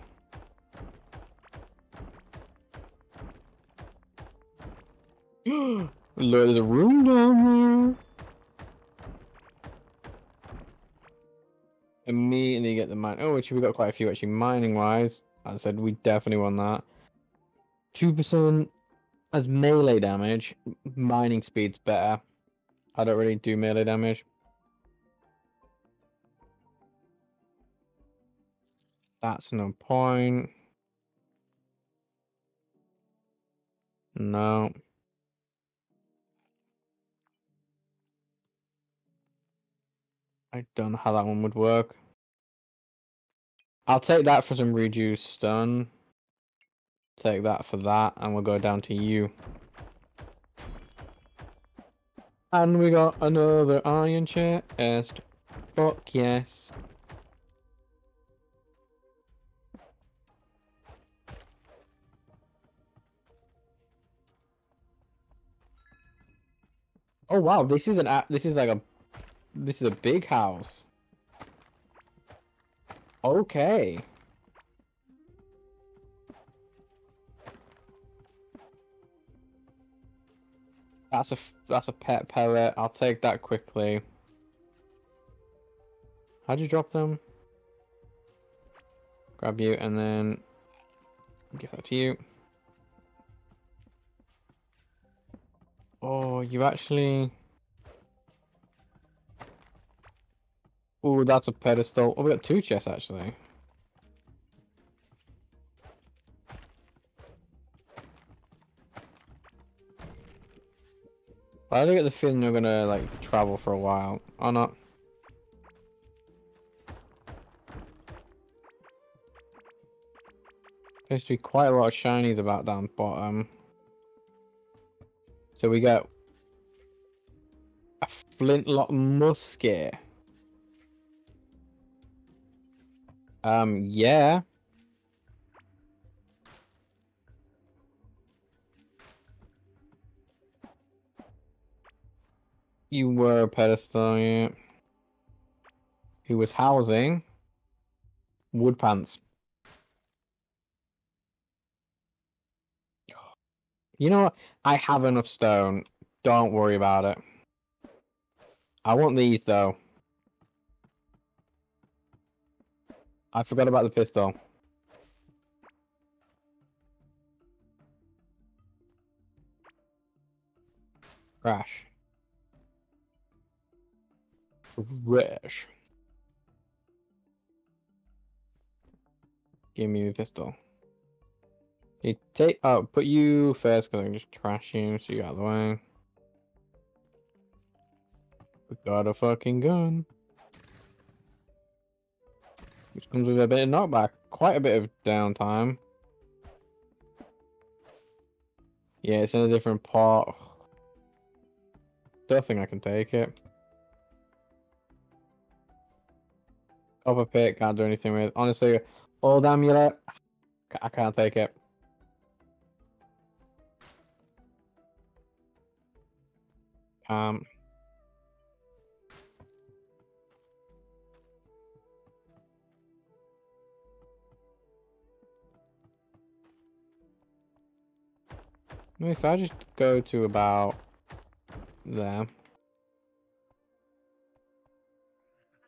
Look, there's a room down there. Immediately get the mine. Oh, actually, we got quite a few, actually, mining-wise. As I said, we definitely want that. 2% as melee damage. Mining speed's better. I don't really do melee damage. That's no point. No. I don't know how that one would work. I'll take that for some reduced stun. Take that for that, and we'll go down to you. And we got another iron chest. Fuck yes. Oh wow, this is a big house. Okay. That's a pet pellet. I'll take that quickly. How'd you drop them? Grab you and then give that to you. Oh, you actually... Ooh, that's a pedestal. Oh, we got 2 chests actually. I don't get the feeling they're gonna like travel for a while, or not. There's to be quite a lot of shinies about down bottom. So we got a flintlock musket. Yeah. You were a pedestal, yeah. Who was housing wood pants. You know what? I have enough stone. Don't worry about it. I want these, though. I forgot about the pistol. Crash. Crash. Give me a pistol. You take, I'll put you first because I can just trash you so you out of the way. We got a fucking gun. Which comes with a bit of knockback, quite a bit of downtime. Yeah, it's in a different part. Don't think I can take it. Copper pick, can't do anything with. Honestly, old amulet, I can't take it. If I just go to about there.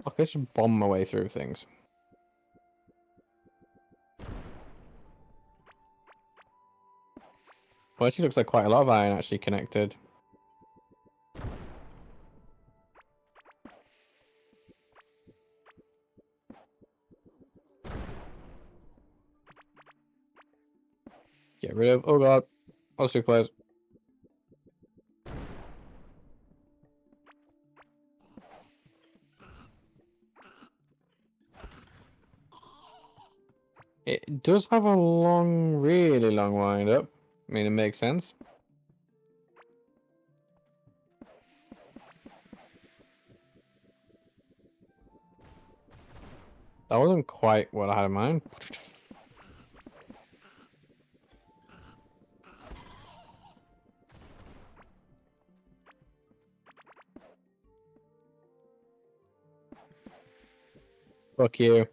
Fuck, I should bomb my way through things. Well, it actually looks like quite a lot of iron actually connected. Get rid of, oh god. I was too close. It does have a long, really long wind up. I mean, it makes sense. That wasn't quite what I had in mind. Fuck you.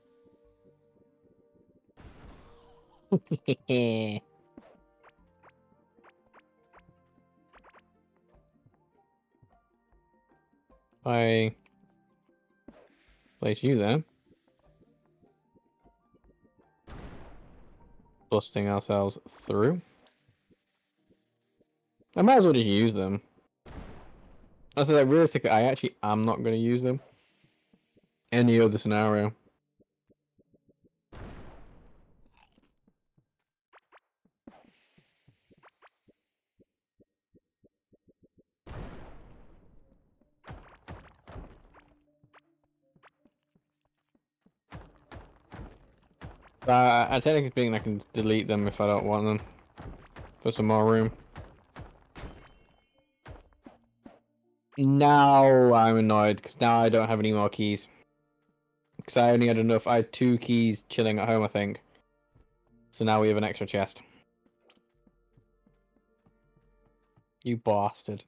I place you there. Busting ourselves through. I might as well just use them. I said, like, realistically, I actually am not going to use them. Any other scenario. Technically speaking, I can delete them if I don't want them. For some more room. Now I'm annoyed because now I don't have any more keys. Because I only had enough. I had 2 keys chilling at home, I think. So now we have an extra chest. You bastard.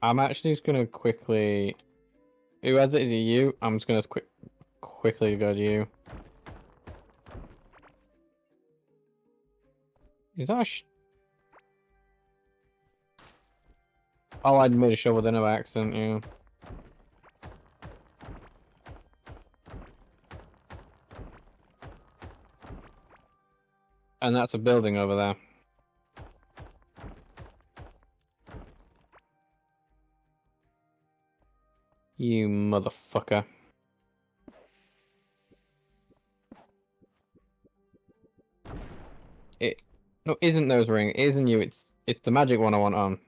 I'm actually just going to quickly... Who has it? Is it you? I'm just going to quickly go to you. Is that a oh, I made a shovel then by accident, yeah. And that's a building over there. You motherfucker. It no, isn't those ring, it isn't you, it's the magic one I want on.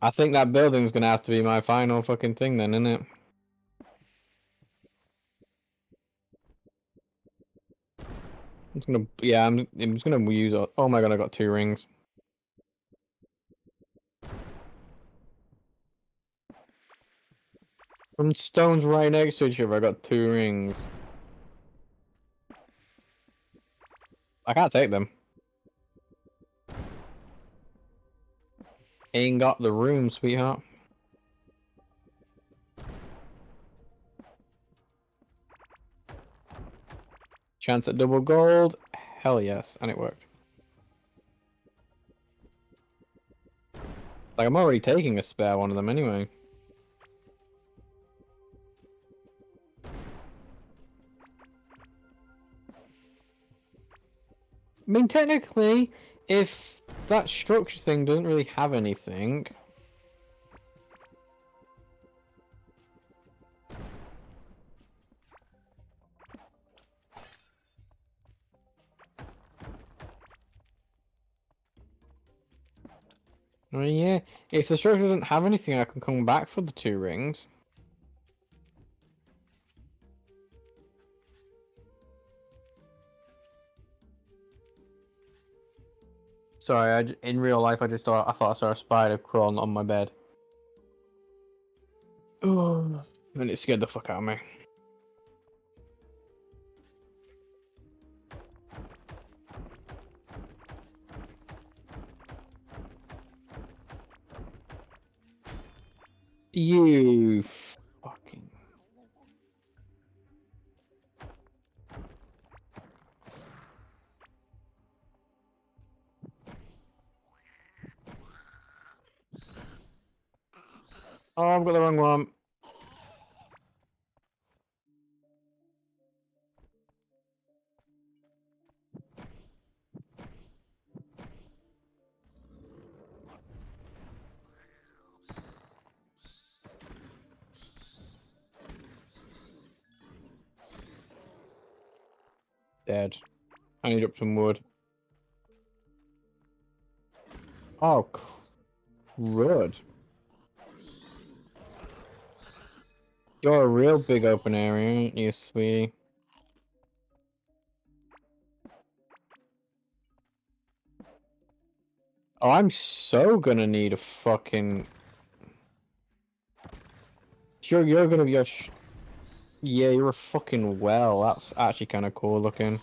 I think that building's gonna have to be my final fucking thing then, isn't it? I'm just gonna, yeah, I'm just gonna use, oh my god, I got 2 rings. From stones right next to each other, I got 2 rings. I can't take them. Ain't got the room, sweetheart. Chance at double gold? Hell yes, and it worked. Like, I'm already taking a spare one of them anyway. I mean, technically, if that structure thing doesn't really have anything... I mean, yeah, if the structure doesn't have anything, I can come back for the 2 rings. Sorry, in real life, I thought I saw a spider crawling on my bed. Oh, and it scared the fuck out of me. You fucking... Oh, I've got the wrong one. Dead. I need up some wood. Oh, crud. You're a real big open area, aren't you, sweetie? Oh, I'm so gonna need a fucking... Sure, you're gonna be a... Yeah, you're a fucking well. That's actually kind of cool looking.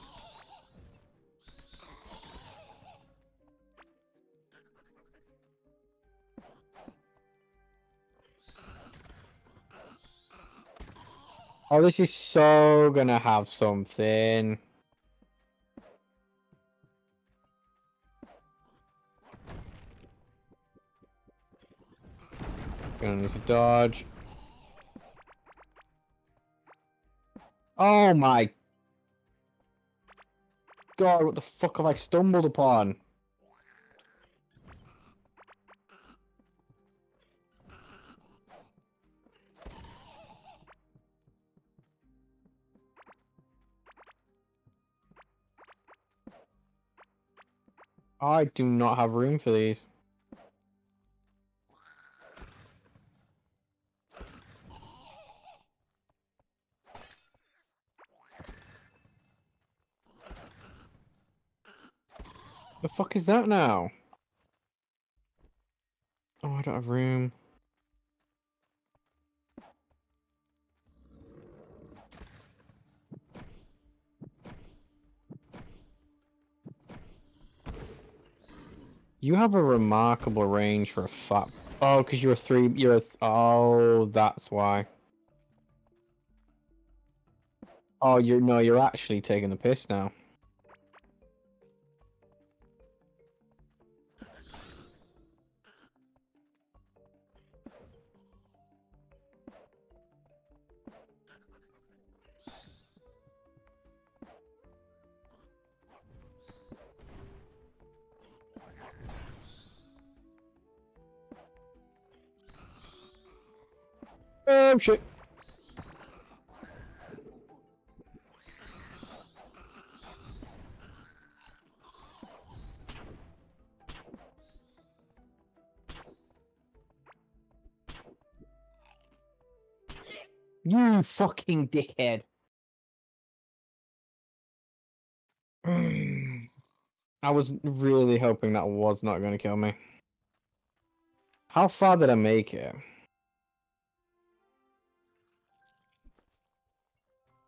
Oh, this is so gonna have something. Gonna need to dodge. Oh my god, what the fuck have I stumbled upon? I do not have room for these. The fuck is that now? Oh, I don't have room. You have a remarkable range for a fat. Oh, because you're a three. You're a. Oh, that's why. Oh, you're no. You're actually taking the piss now. Oh shit. You fucking dickhead. I was really hoping that was not going to kill me. How far did I make it?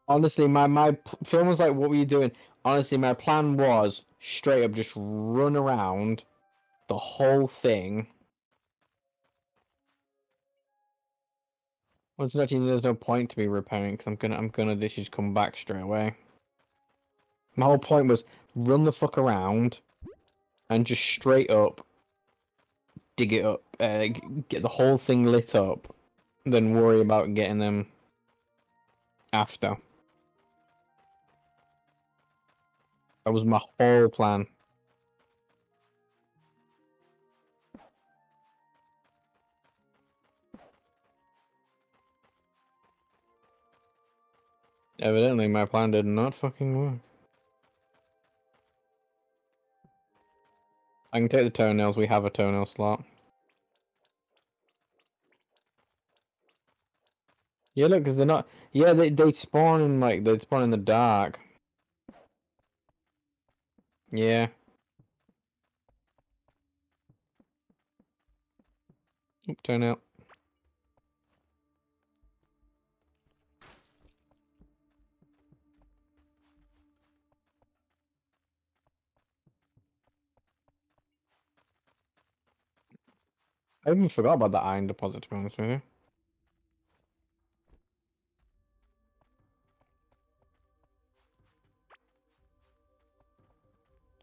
Honestly, my film was like, what were you doing? Honestly, my plan was straight up just run around the whole thing. Once actually, there's no point to me repairing because I'm gonna just come back straight away. My whole point was run the fuck around, and just straight up dig it up, get the whole thing lit up, then worry about getting them after. That was my whole plan. Evidently, my plan did not fucking work. I can take the toenails. We have a toenail slot. Yeah, look, because they're not... Yeah, they spawn in, like, they spawn in the dark. Yeah. Oop, toenail. I even forgot about that iron deposit, to be honest with you.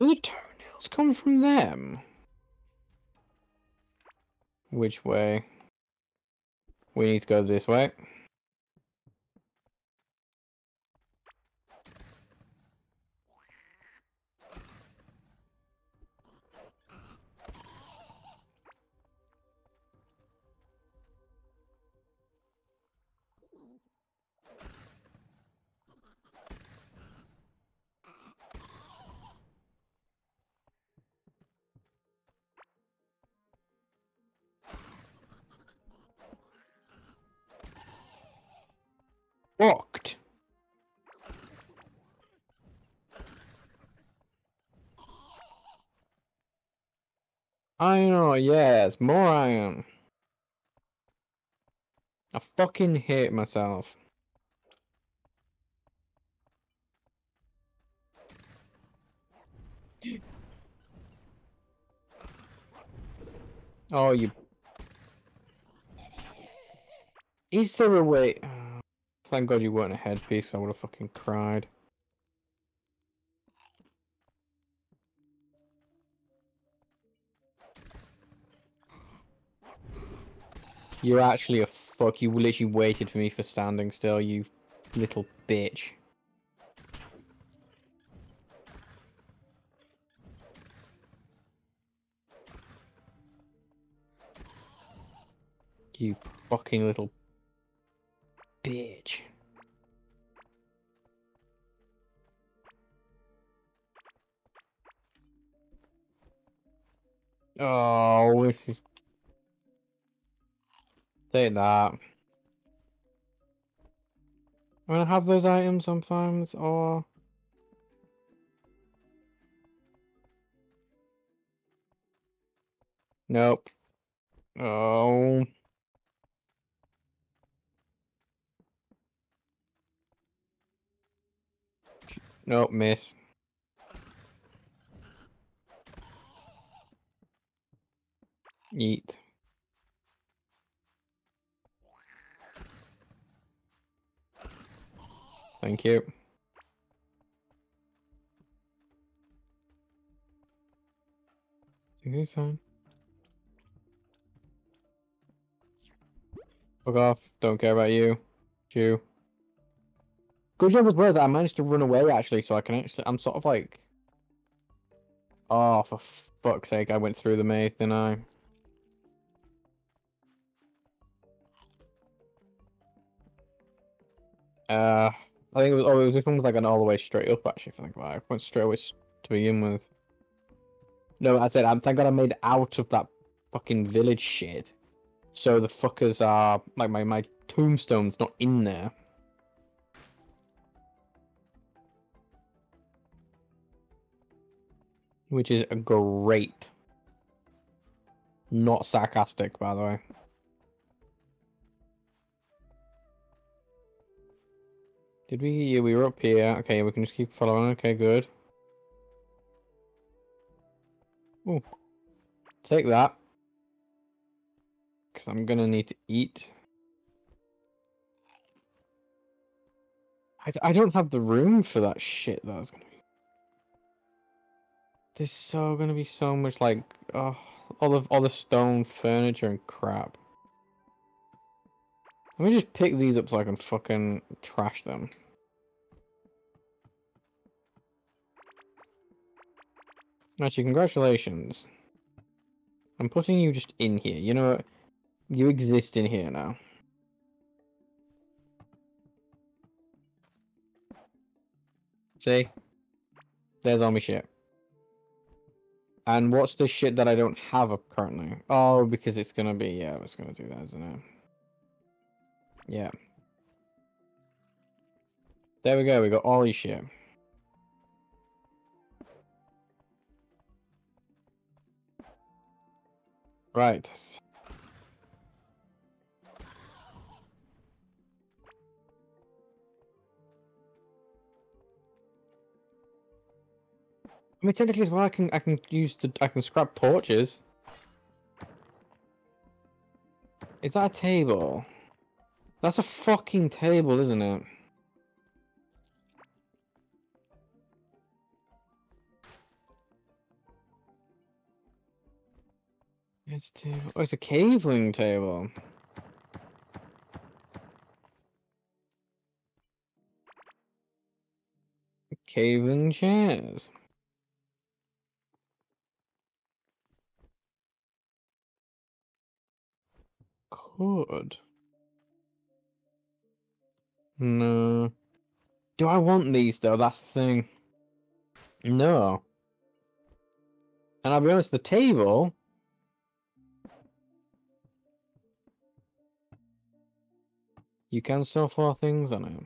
Do the toenails come from them? Which way? We need to go this way. Fucked. Iron ore, yes, more iron. I fucking hate myself. Oh, you. Is there a way? Thank God you weren't a headpiece, I would have fucking cried. You're actually a fuck. You literally waited for me for standing still, you little bitch. You fucking little bitch. Bitch. Oh, this is... Take that. I'm gonna have those items sometimes, or... Nope. Oh... Nope, miss. Eat. Thank you. Think it's fine. Fuck off. Don't care about you. Chew. Good job with words. I managed to run away actually, so I can actually. I'm sort of like. Oh, for fuck's sake! I went through the maze, didn't I? I think it was. Oh, it was, this one was like an all the way straight up actually. I think I went straight away to begin with. No, I said. Thank God I made out of that fucking village shit. So the fuckers are like my tombstone's not in there. Which is a great. Not sarcastic, by the way. Did we? Yeah, we were up here. Okay, we can just keep following. Okay, good. Oh, take that. Because I'm gonna need to eat. I don't have the room for that shit. That's gonna. There's so gonna be so much like all the stone furniture and crap. Let me just pick these up so I can fucking trash them. Actually, congratulations. I'm putting you just in here. You know what? You exist in here now. See? There's all my shit. And what's the shit that I don't have up currently? Oh, because it's gonna be... Yeah, it's gonna do that, isn't it? Yeah. There we go, we got all your shit. Right. I mean, technically as well, I can scrap torches. Is that a table? That's a fucking table, isn't it? It's a table. Oh, it's a caveling table. Caveling chairs. Good. No. Do I want these though? That's the thing. No. And I'll be honest, the table. You can store 4 things on it.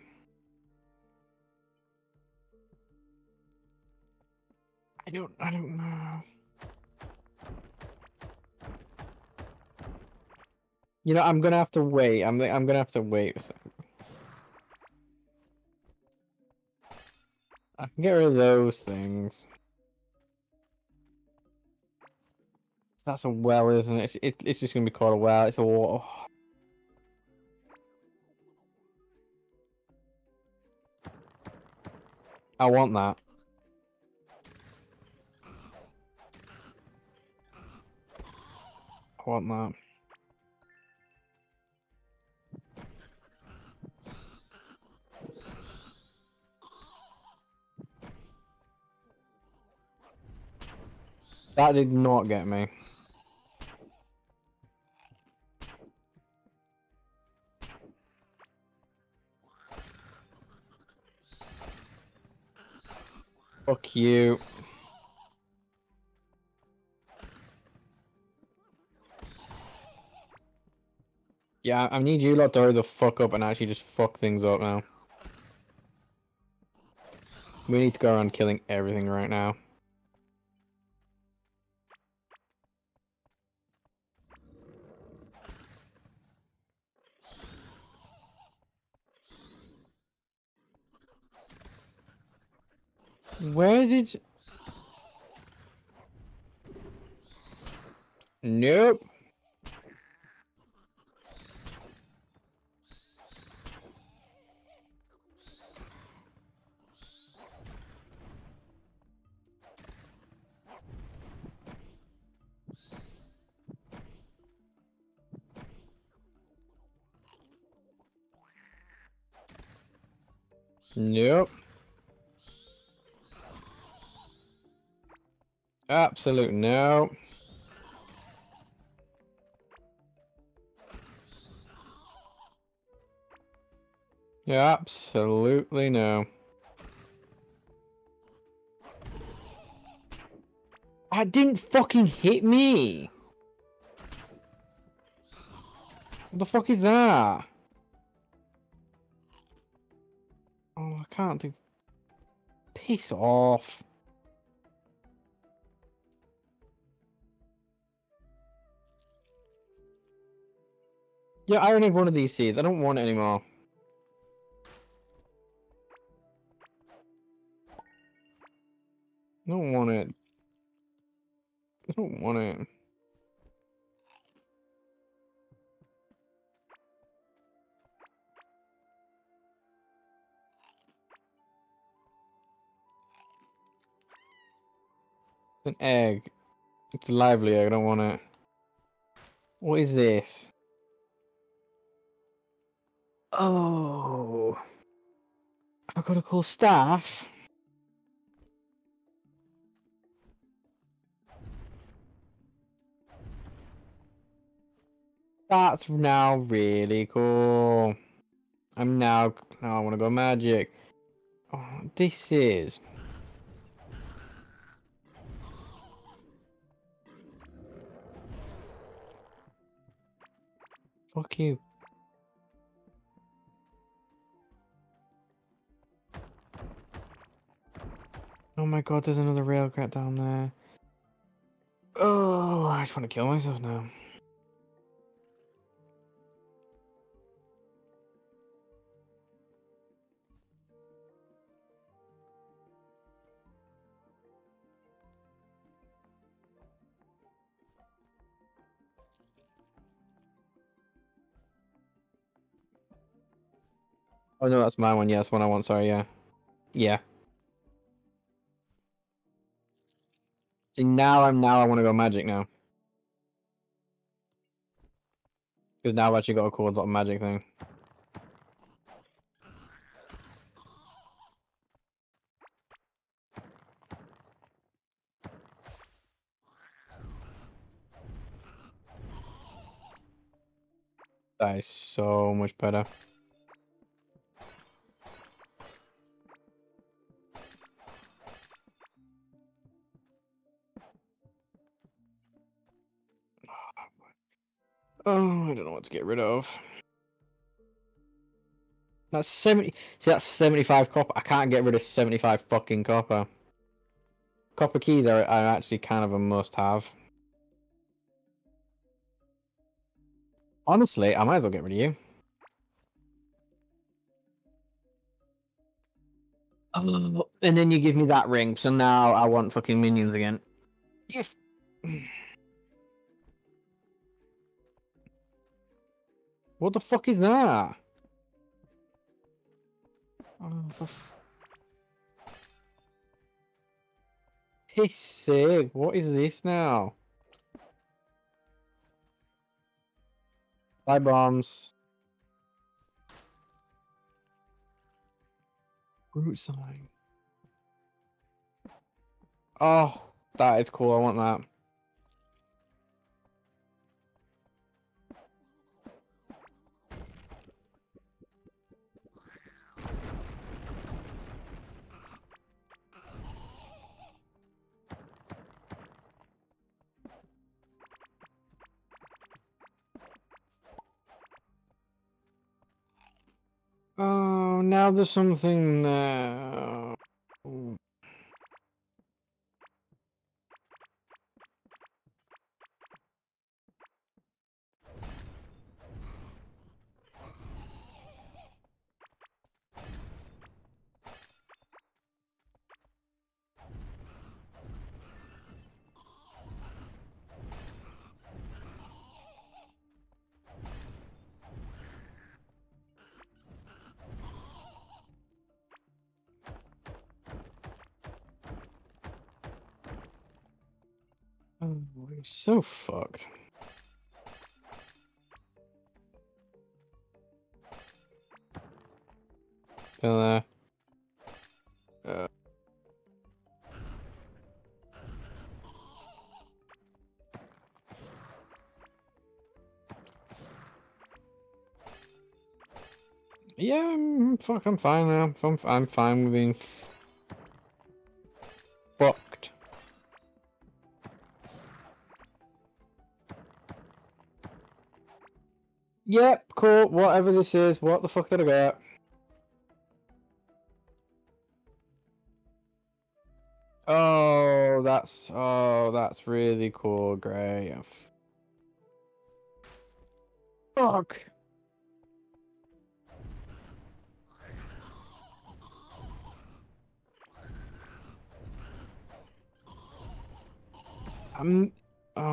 I don't know. You know, I'm gonna have to wait. I'm gonna have to wait a second. I can get rid of those things. That's a well, isn't it? It's just gonna be called a well. It's a water. I want that. I want that. That did not get me. Fuck you. Yeah, I need you lot to hurry the fuck up and actually just fuck things up now. We need to go around killing everything right now. Where did... Nope. Nope. Absolute no. Absolutely no. That didn't fucking hit me. What the fuck is that? Oh, I can't do... Piss off. Yeah, I only have one of these seeds. I don't want it anymore. I don't want it. I don't want it. An egg. It's a lively egg. I don't want it. What is this? Oh. I've got to call staff. That's now really cool. I'm now I want to go magic. Oh, this is. Fuck you. Oh my god, there's another railcrat down there. Oh, I just want to kill myself now. Oh no, that's my one. Yeah, that's one I want. Sorry, yeah. Yeah. See, now I want to go magic now. Because now I've actually got a cool little magic thing. That is so much better. Oh, I don't know what to get rid of. That's 70. See, that's 75 copper. I can't get rid of 75 fucking copper. Copper keys are actually kind of a must-have. Honestly, I might as well get rid of you. And then you give me that ring, so now I want fucking minions again. Yes. What the fuck is that? Oh, it's sick. What is this now? Bye, bombs. Root sign. Oh, that is cool. I want that. Oh, now there's something there. Ooh. We're so fucked. Hello. Yeah, I'm fucked. I'm fine now. I'm fine with being fucked. Yep, cool, whatever this is, what the fuck did I get? Oh, that's really cool, Grey. Yeah. Fuck. Oh,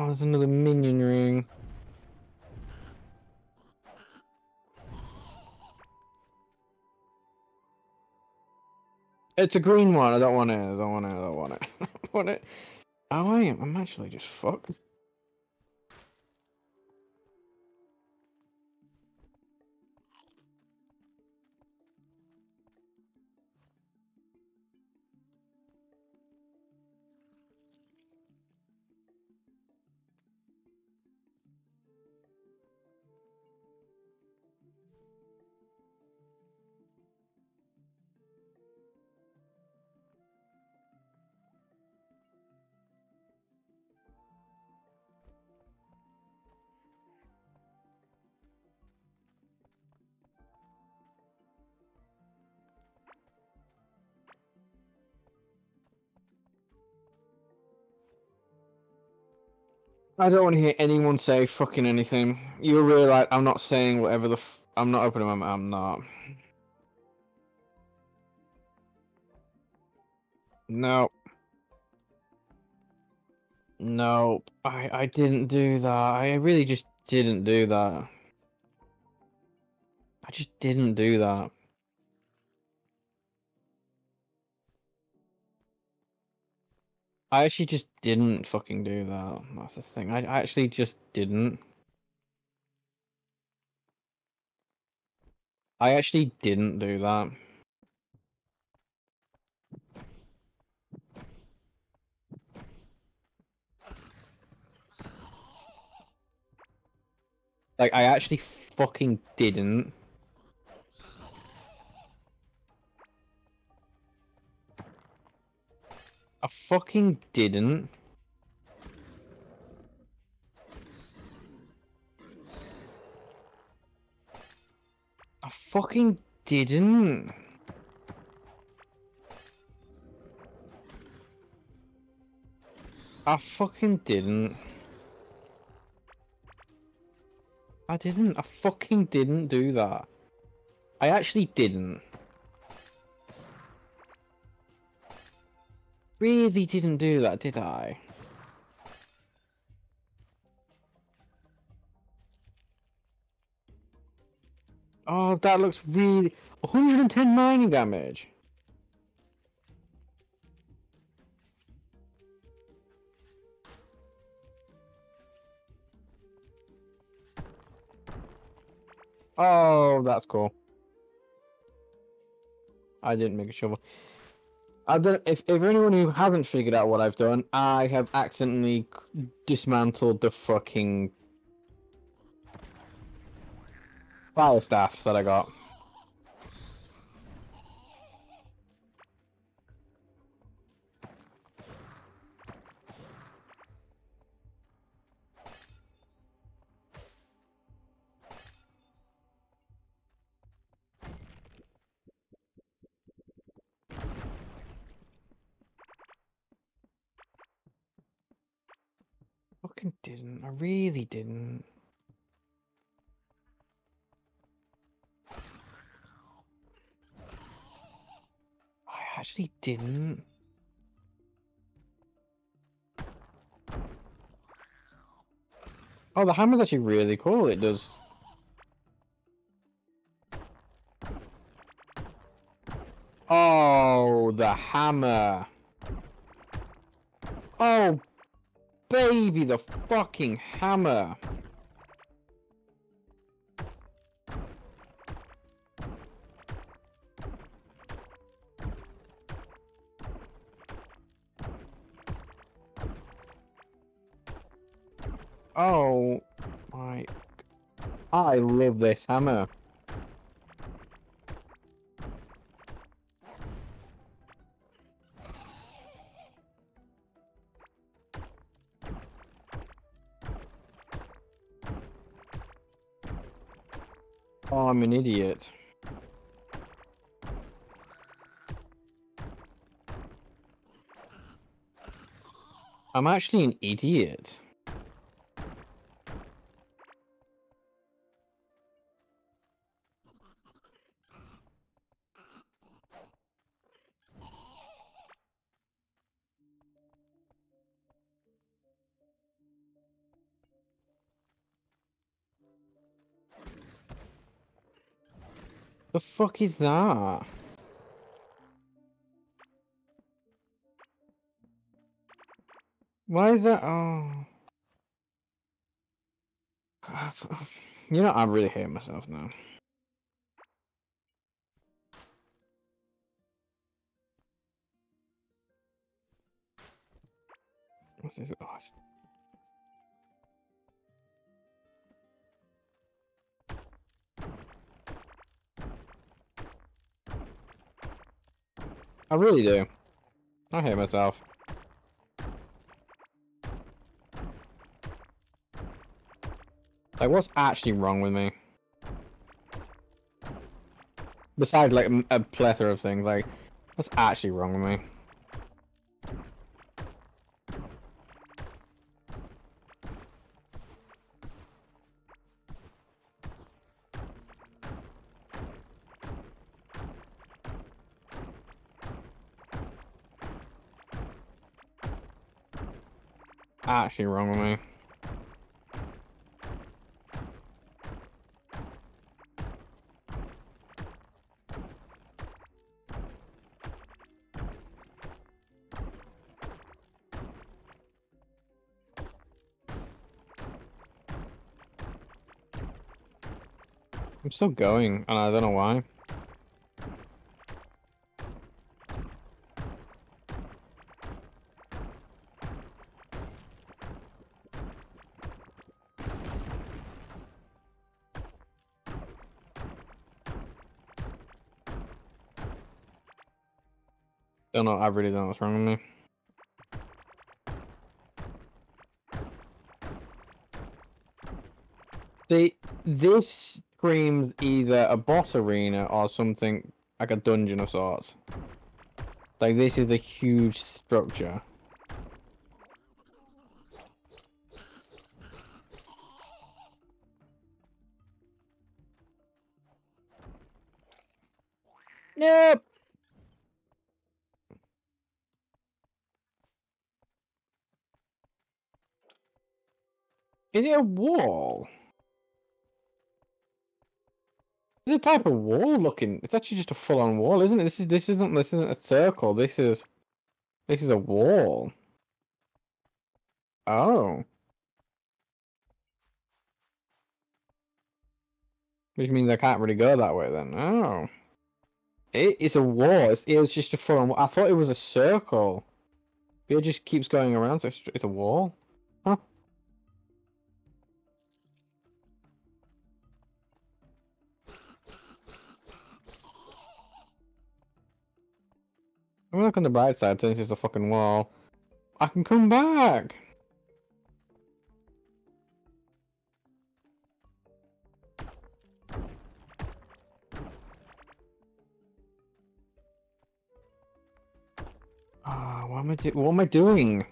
there's another minion ring. It's a green one. I don't want it. I don't want it. I don't want it. I don't want it. Oh, I'm actually just fucked. I don't want to hear anyone say fucking anything. You really like, I'm not saying whatever the f... I'm not opening my mouth. I'm not. Nope. Nope. I didn't do that. I really just didn't do that. I just didn't do that. I actually just didn't fucking do that. That's the thing. I actually just didn't. I actually didn't do that. Like, I actually fucking didn't. I fucking didn't. I fucking didn't. I fucking didn't. I didn't. I fucking didn't do that. I actually didn't. Really didn't do that, did I? Oh, that looks really... 110 mining damage. Oh, that's cool. I didn't make a shovel. I don't, if anyone who hasn't figured out what I've done, I have accidentally dismantled the fucking battle staff that I got. Didn't. I really didn't. I actually didn't. Oh, the hammer's actually really cool. It does. Oh, the hammer. Oh, baby, the fucking hammer. Oh my, I love this hammer. Oh, I'm an idiot. I'm actually an idiot. The fuck is that? Why is that? Oh. You know, I really hate myself now. What's this? Oh, it's... I really do. I hate myself. Like, what's actually wrong with me? Besides, like, a plethora of things, like, what's actually wrong with me? Actually wrong with me. I'm still going, and I don't know why. Don't know, I really don't know what's wrong with me. See, this screams either a boss arena or something like a dungeon of sorts. Like, this is a huge structure. Nope! Is it a wall? It's a type of wall looking. It's actually just a full-on wall, isn't it? This isn't a circle. This is a wall. Oh. Which means I can't really go that way then. Oh. It's a wall. It was just a full-on wall. I thought it was a circle. It just keeps going around, so it's a wall. Huh. I'm gonna look on the bright side since it's a fucking wall. I can come back! Ah, what am I doing? What am I doing?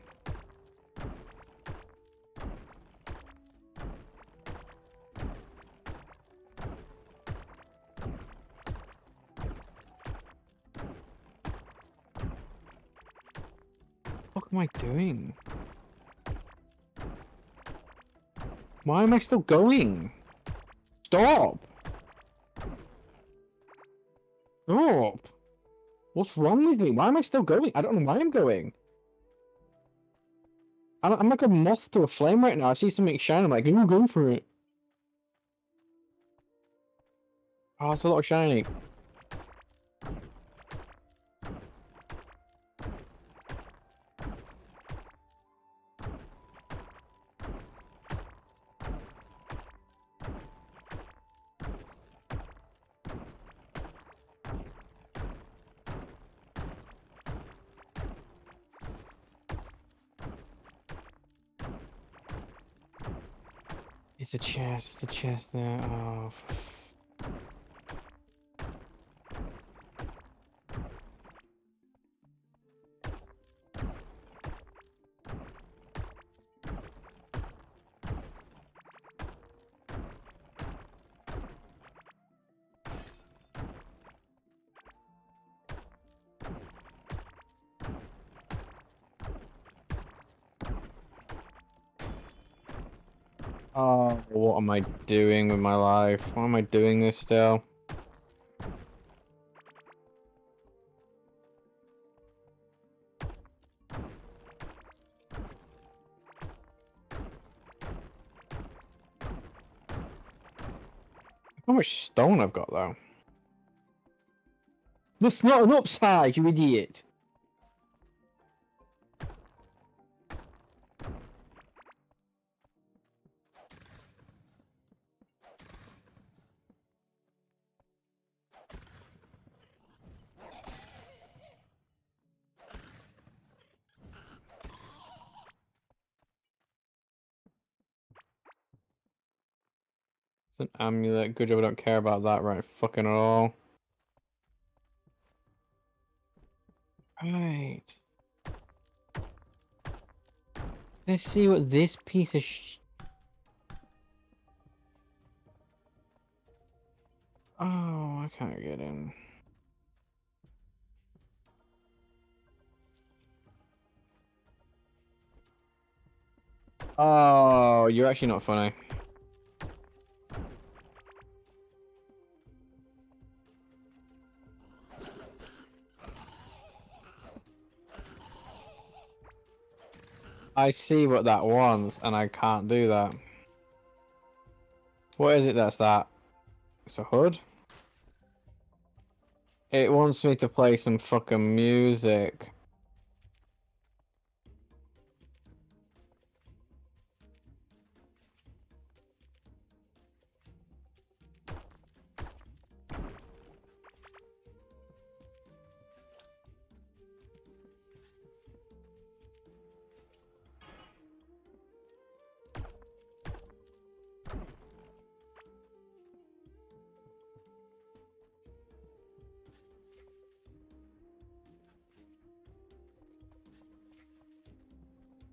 Why am I still going? Stop! Stop! What's wrong with me? Why am I still going? I don't know why I'm going. I'm like a moth to a flame right now. I see something shine. I'm like, I'm going for it. Oh, it's a lot of shiny. It's a chest there. Oh, what am I doing with my life? Why am I doing this still? How much stone I've got, though? That's not an upside, you idiot! It's an amulet. Good job I don't care about that right fucking at all. Right. Let's see what this piece of oh, I can't get in. Oh, you're actually not funny. I see what that wants, and I can't do that. What is it that's that? It's a hood? It wants me to play some fucking music.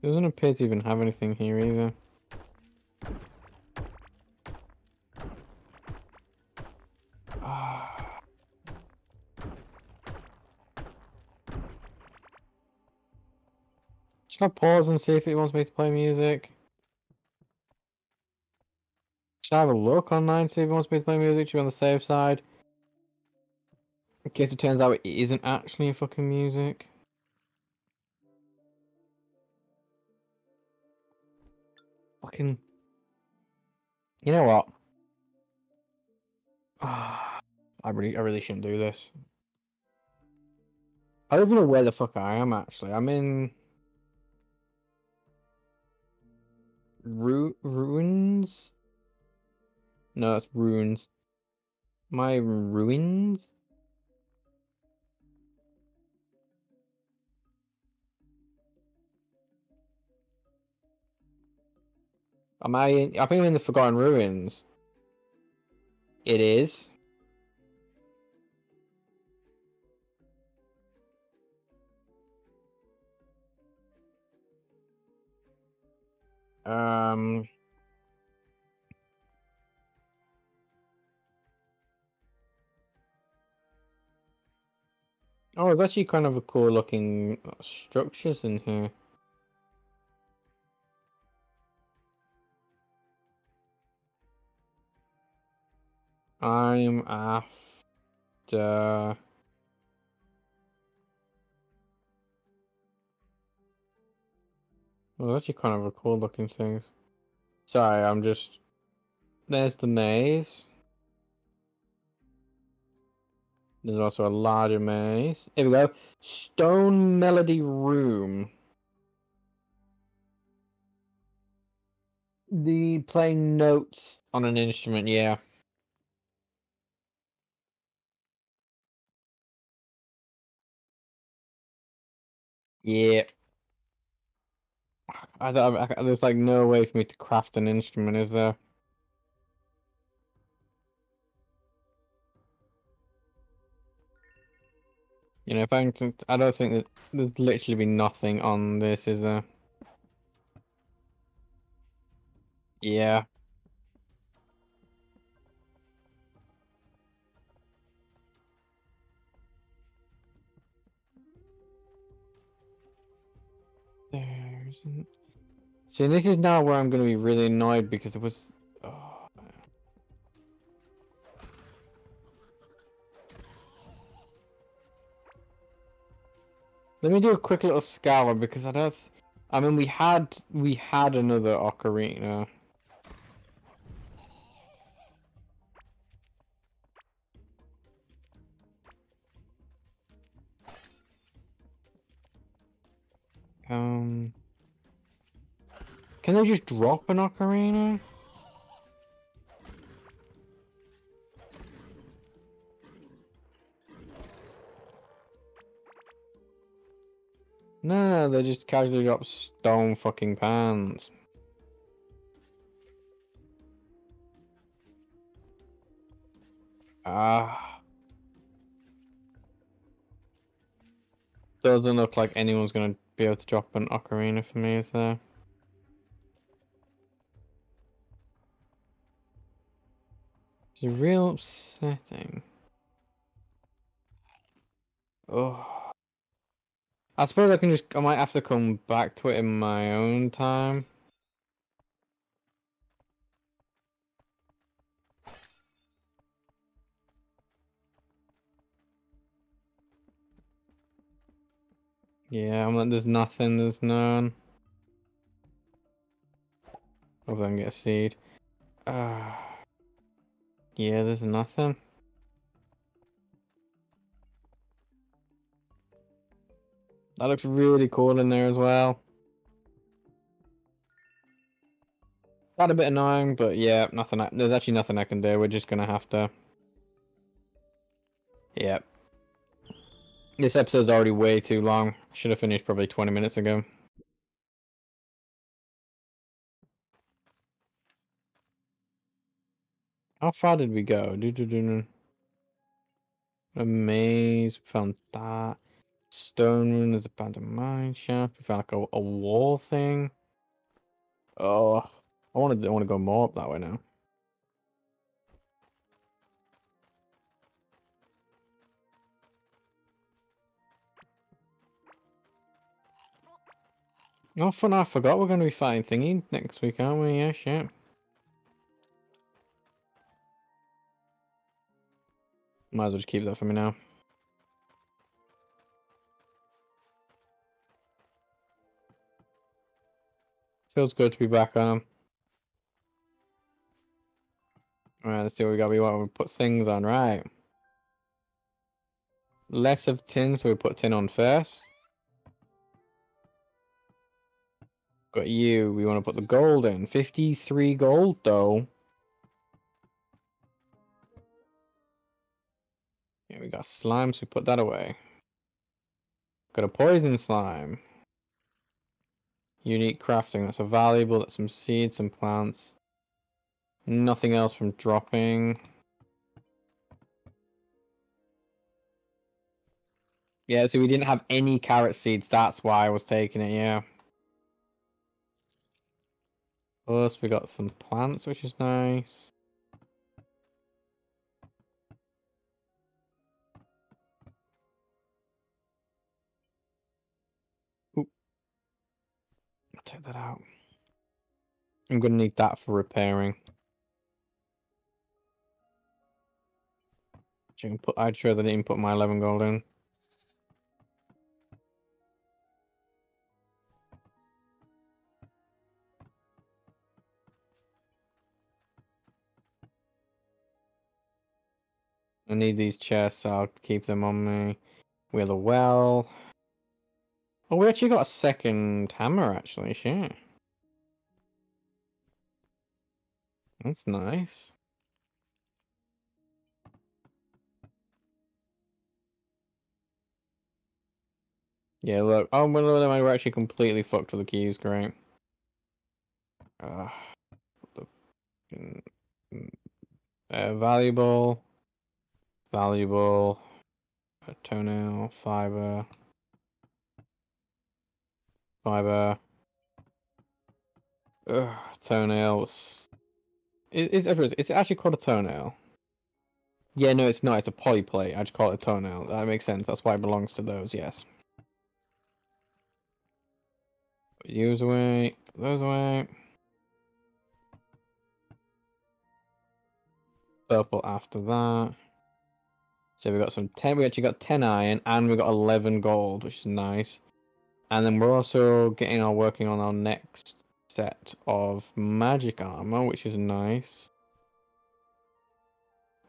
Doesn't appear to even have anything here either. Should I pause and see if it wants me to play music? Should I have a look online to see if it wants me to play music? Should be on the safe side. In case it turns out it isn't actually fucking music. Fucking. You know what? I really shouldn't do this. I don't even know where the fuck I am actually. I'm in ruins. No, that's ruins. My ruins. Am I in, I think I'm in the Forgotten Ruins. It is. Oh, there's actually kind of a cool looking structures in here. I'm after well, actually kind of a cool looking things. Sorry, I'm just there's the maze. There's also a larger maze. Here we go. Stone Melody Room. The playing notes on an instrument, yeah. Yeah. There's like no way for me to craft an instrument, is there? You know, if I don't think that there's literally been nothing on this, is there? Yeah. There isn't. See, this is now where I'm going to be really annoyed because it was. Oh. Let me do a quick little scour because I don't. I mean, we had another ocarina. Can I just drop an ocarina? Nah, they just casually drop stone fucking pans. Ah. Doesn't look like anyone's gonna be able to drop an ocarina for me, is there? It's real upsetting. Oh. I suppose I can just, I might have to come back to it in my own time. Yeah, I'm like, there's nothing, there's none. Hope I can get a seed. Yeah, there's nothing. That looks really cool in there as well. That's a bit annoying, but yeah, nothing. There's actually nothing I can do. We're just gonna have to. Yep. Yeah. This episode's already way too long. I should have finished probably 20 minutes ago. How far did we go? A maze. Found that. Stone room, there's a abandoned mine shaft. We found like a wall thing. Oh, I want to go more up that way now. Oh, fun! I forgot we're going to be fighting Thingy next week, aren't we? Yeah, shit. Might as well just keep that for me now. Feels good to be back on them. Alright, let's see what we got. We want to put things on, right? Less of tin, so we put tin on first. Got you. We want to put the gold in. 53 gold, though. Yeah, we got slime, so we put that away. Got a poison slime. Unique crafting, that's a valuable, that's some seeds, some plants. Nothing else from dropping. Yeah, so we didn't have any carrot seeds, that's why I was taking it, yeah. Plus, we got some plants, which is nice. Check that out. I'm gonna need that for repairing. I'd show that I didn't put my 11 gold in. I need these chests, so I'll keep them on me. We have a well. Oh, we actually got a second hammer, actually, sure. That's nice. Yeah, look. Oh, we're actually completely fucked with the keys, great. Valuable. Valuable. Toenail, fiber. Toenails. It's actually called a toenail. Yeah, no, it's not. It's a poly plate. I just call it a toenail. That makes sense. That's why it belongs to those, yes. Put those away. Put those away. Purple after that. So we got some 10. We actually got 10 iron and we got 11 gold, which is nice. And then we're also getting our working on our next set of magic armor, which is nice.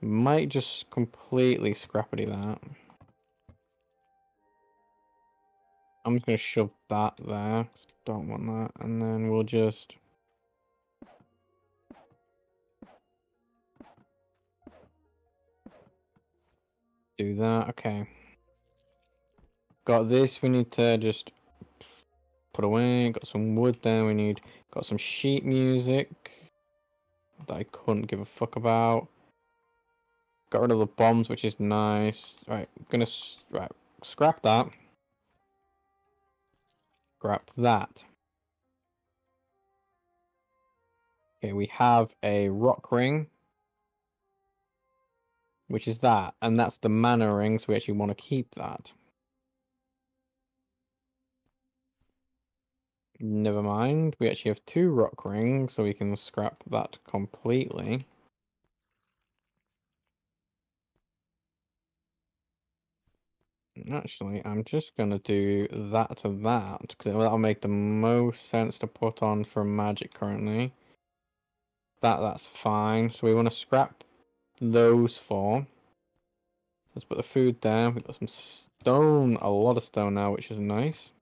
Might just completely scrappity that. I'm just going to shove that there. Don't want that. And then we'll just... do that. Okay. Got this. We need to just put away. Got some wood there. We need... got some sheet music that I couldn't give a fuck about. Got rid of the bombs, which is nice. Right, I'm gonna scrap that. Scrap that. Okay, we have a rock ring, which is that, and that's the mana ring. So we actually want to keep that. Never mind. We actually have two rock rings, so we can scrap that completely. Actually, I'm just going to do that to that, because that'll make the most sense to put on for magic currently. That's fine. So we want to scrap those four. Let's put the food there. We've got some stone, a lot of stone now, which is nice.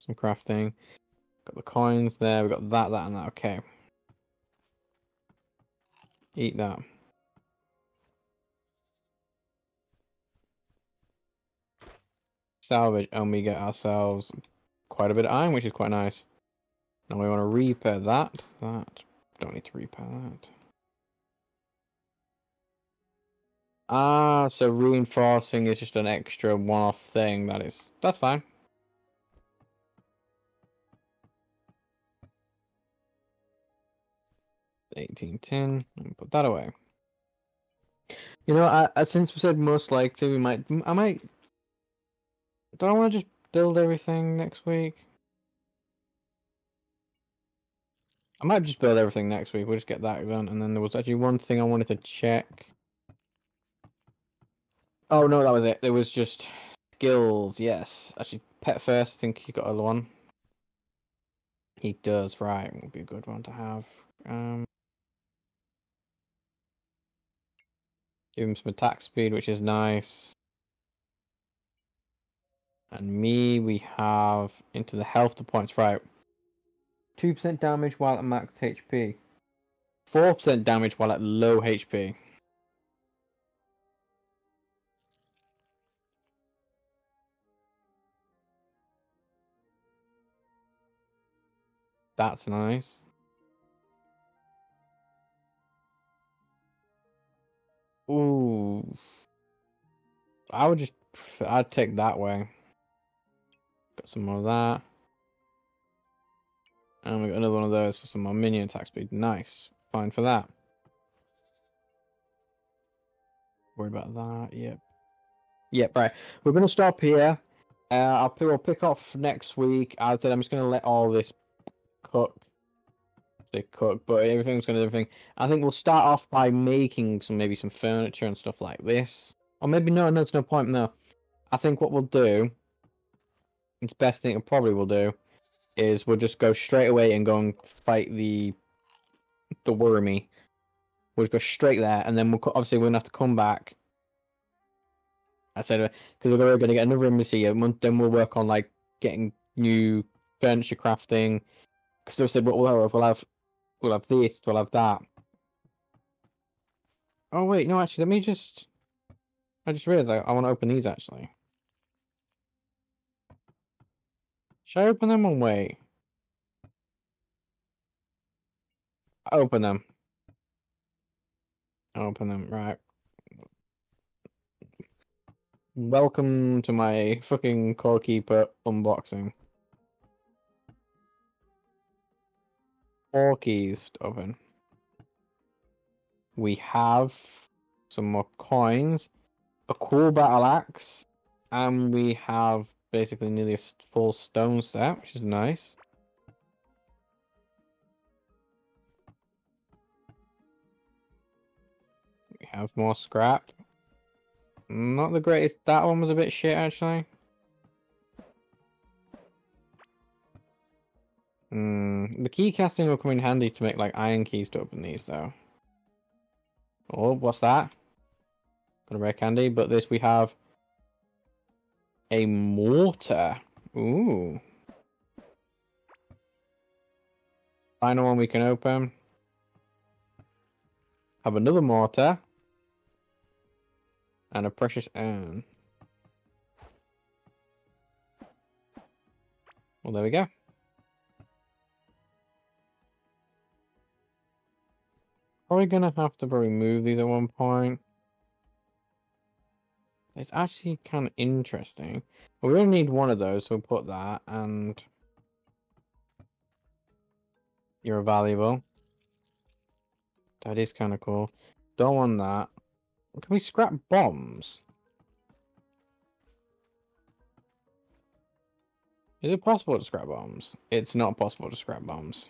Some crafting. Got the coins there. We've got that, and that. Okay. Eat that. Salvage, and we get ourselves quite a bit of iron, which is quite nice. Now we want to repair that. Don't need to repair that. Ah, so reinforcing is just an extra one-off thing. That's fine. $18.10. Put that away. You know, since we said most likely, I might. Do I want to just build everything next week? I might just build everything next week. We'll just get that done. And then there was actually one thing I wanted to check. Oh, no, that was it. There was just skills, yes. Actually, pet first. I think he got another one. He does, right. Would be a good one to have. Give him some attack speed, which is nice. And me, we have into the health to points, right? 2% damage while at max HP. 4% damage while at low HP. That's nice. Ooh. I'd take that way. Got some more of that. And we got another one of those for some more minion attack speed. Nice. Fine for that. Worried about that. Yep. Yep, right. We're going to stop here. We'll pick off next week. I said I'm just going to let all this cook. But everything's going to do everything. I think we'll start off by making maybe some furniture and stuff like this. Or maybe no, there's no point, no. I think what we'll do... the best thing I probably will do is we'll just go straight away and go and fight the wormy. We'll just go straight there, and then we're gonna have to come back. I said because we're gonna get another embassy, and then we'll work on like getting new furniture crafting. Because I said, well, we'll have this, we'll have that. Oh wait, no, actually, I just realized I want to open these actually. Should I open them or wait? Open them, right. Welcome to my fucking Core Keeper unboxing. 4 keys to open. We have some more coins, a cool battle axe, and we have basically nearly a full stone set, which is nice. We have more scrap. Not the greatest. That one was a bit shit, actually. The key casting will come in handy to make, like, iron keys to open these, though. Oh, what's that? Got a rare candy, but this we have... A mortar. Ooh. Final one we can open. Have another mortar. And a precious urn. Well, there we go. Probably gonna have to remove these at one point. It's actually kind of interesting. But we only need one of those, so we'll put that, and... You're valuable. That is kind of cool. Don't want that. Can we scrap bombs? Is it possible to scrap bombs? It's not possible to scrap bombs.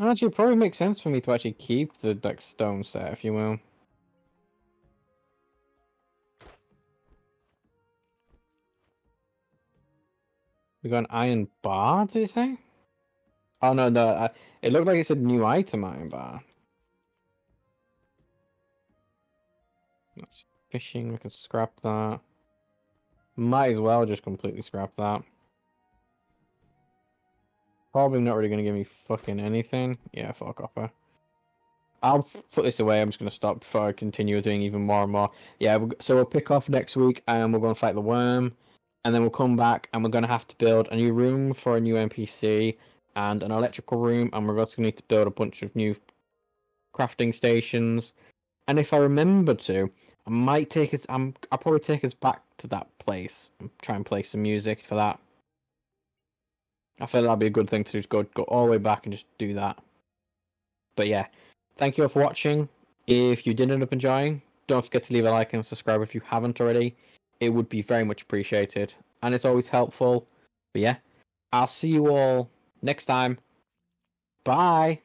Actually, it probably makes sense for me to actually keep the like stone set, if you will. We got an iron bar, did it say? Oh no, it looked like it said new item, iron bar. That's fishing, we can scrap that. Might as well just completely scrap that. Probably not really going to give me fucking anything. Yeah, fuck copper. I'll put this away. I'm just going to stop before I continue doing even more and more. Yeah, so we'll pick off next week and we'll go and fight the worm. And then we'll come back and we're going to have to build a new room for a new NPC and an electrical room. And we're also going to need to build a bunch of new crafting stations. And if I remember to, I might take us... I'll probably take us back to that place and try and play some music for that. I feel that'd be a good thing to just go all the way back and just do that. But yeah, thank you all for watching. If you did end up enjoying, don't forget to leave a like and subscribe if you haven't already. It would be very much appreciated. And it's always helpful. But yeah, I'll see you all next time. Bye!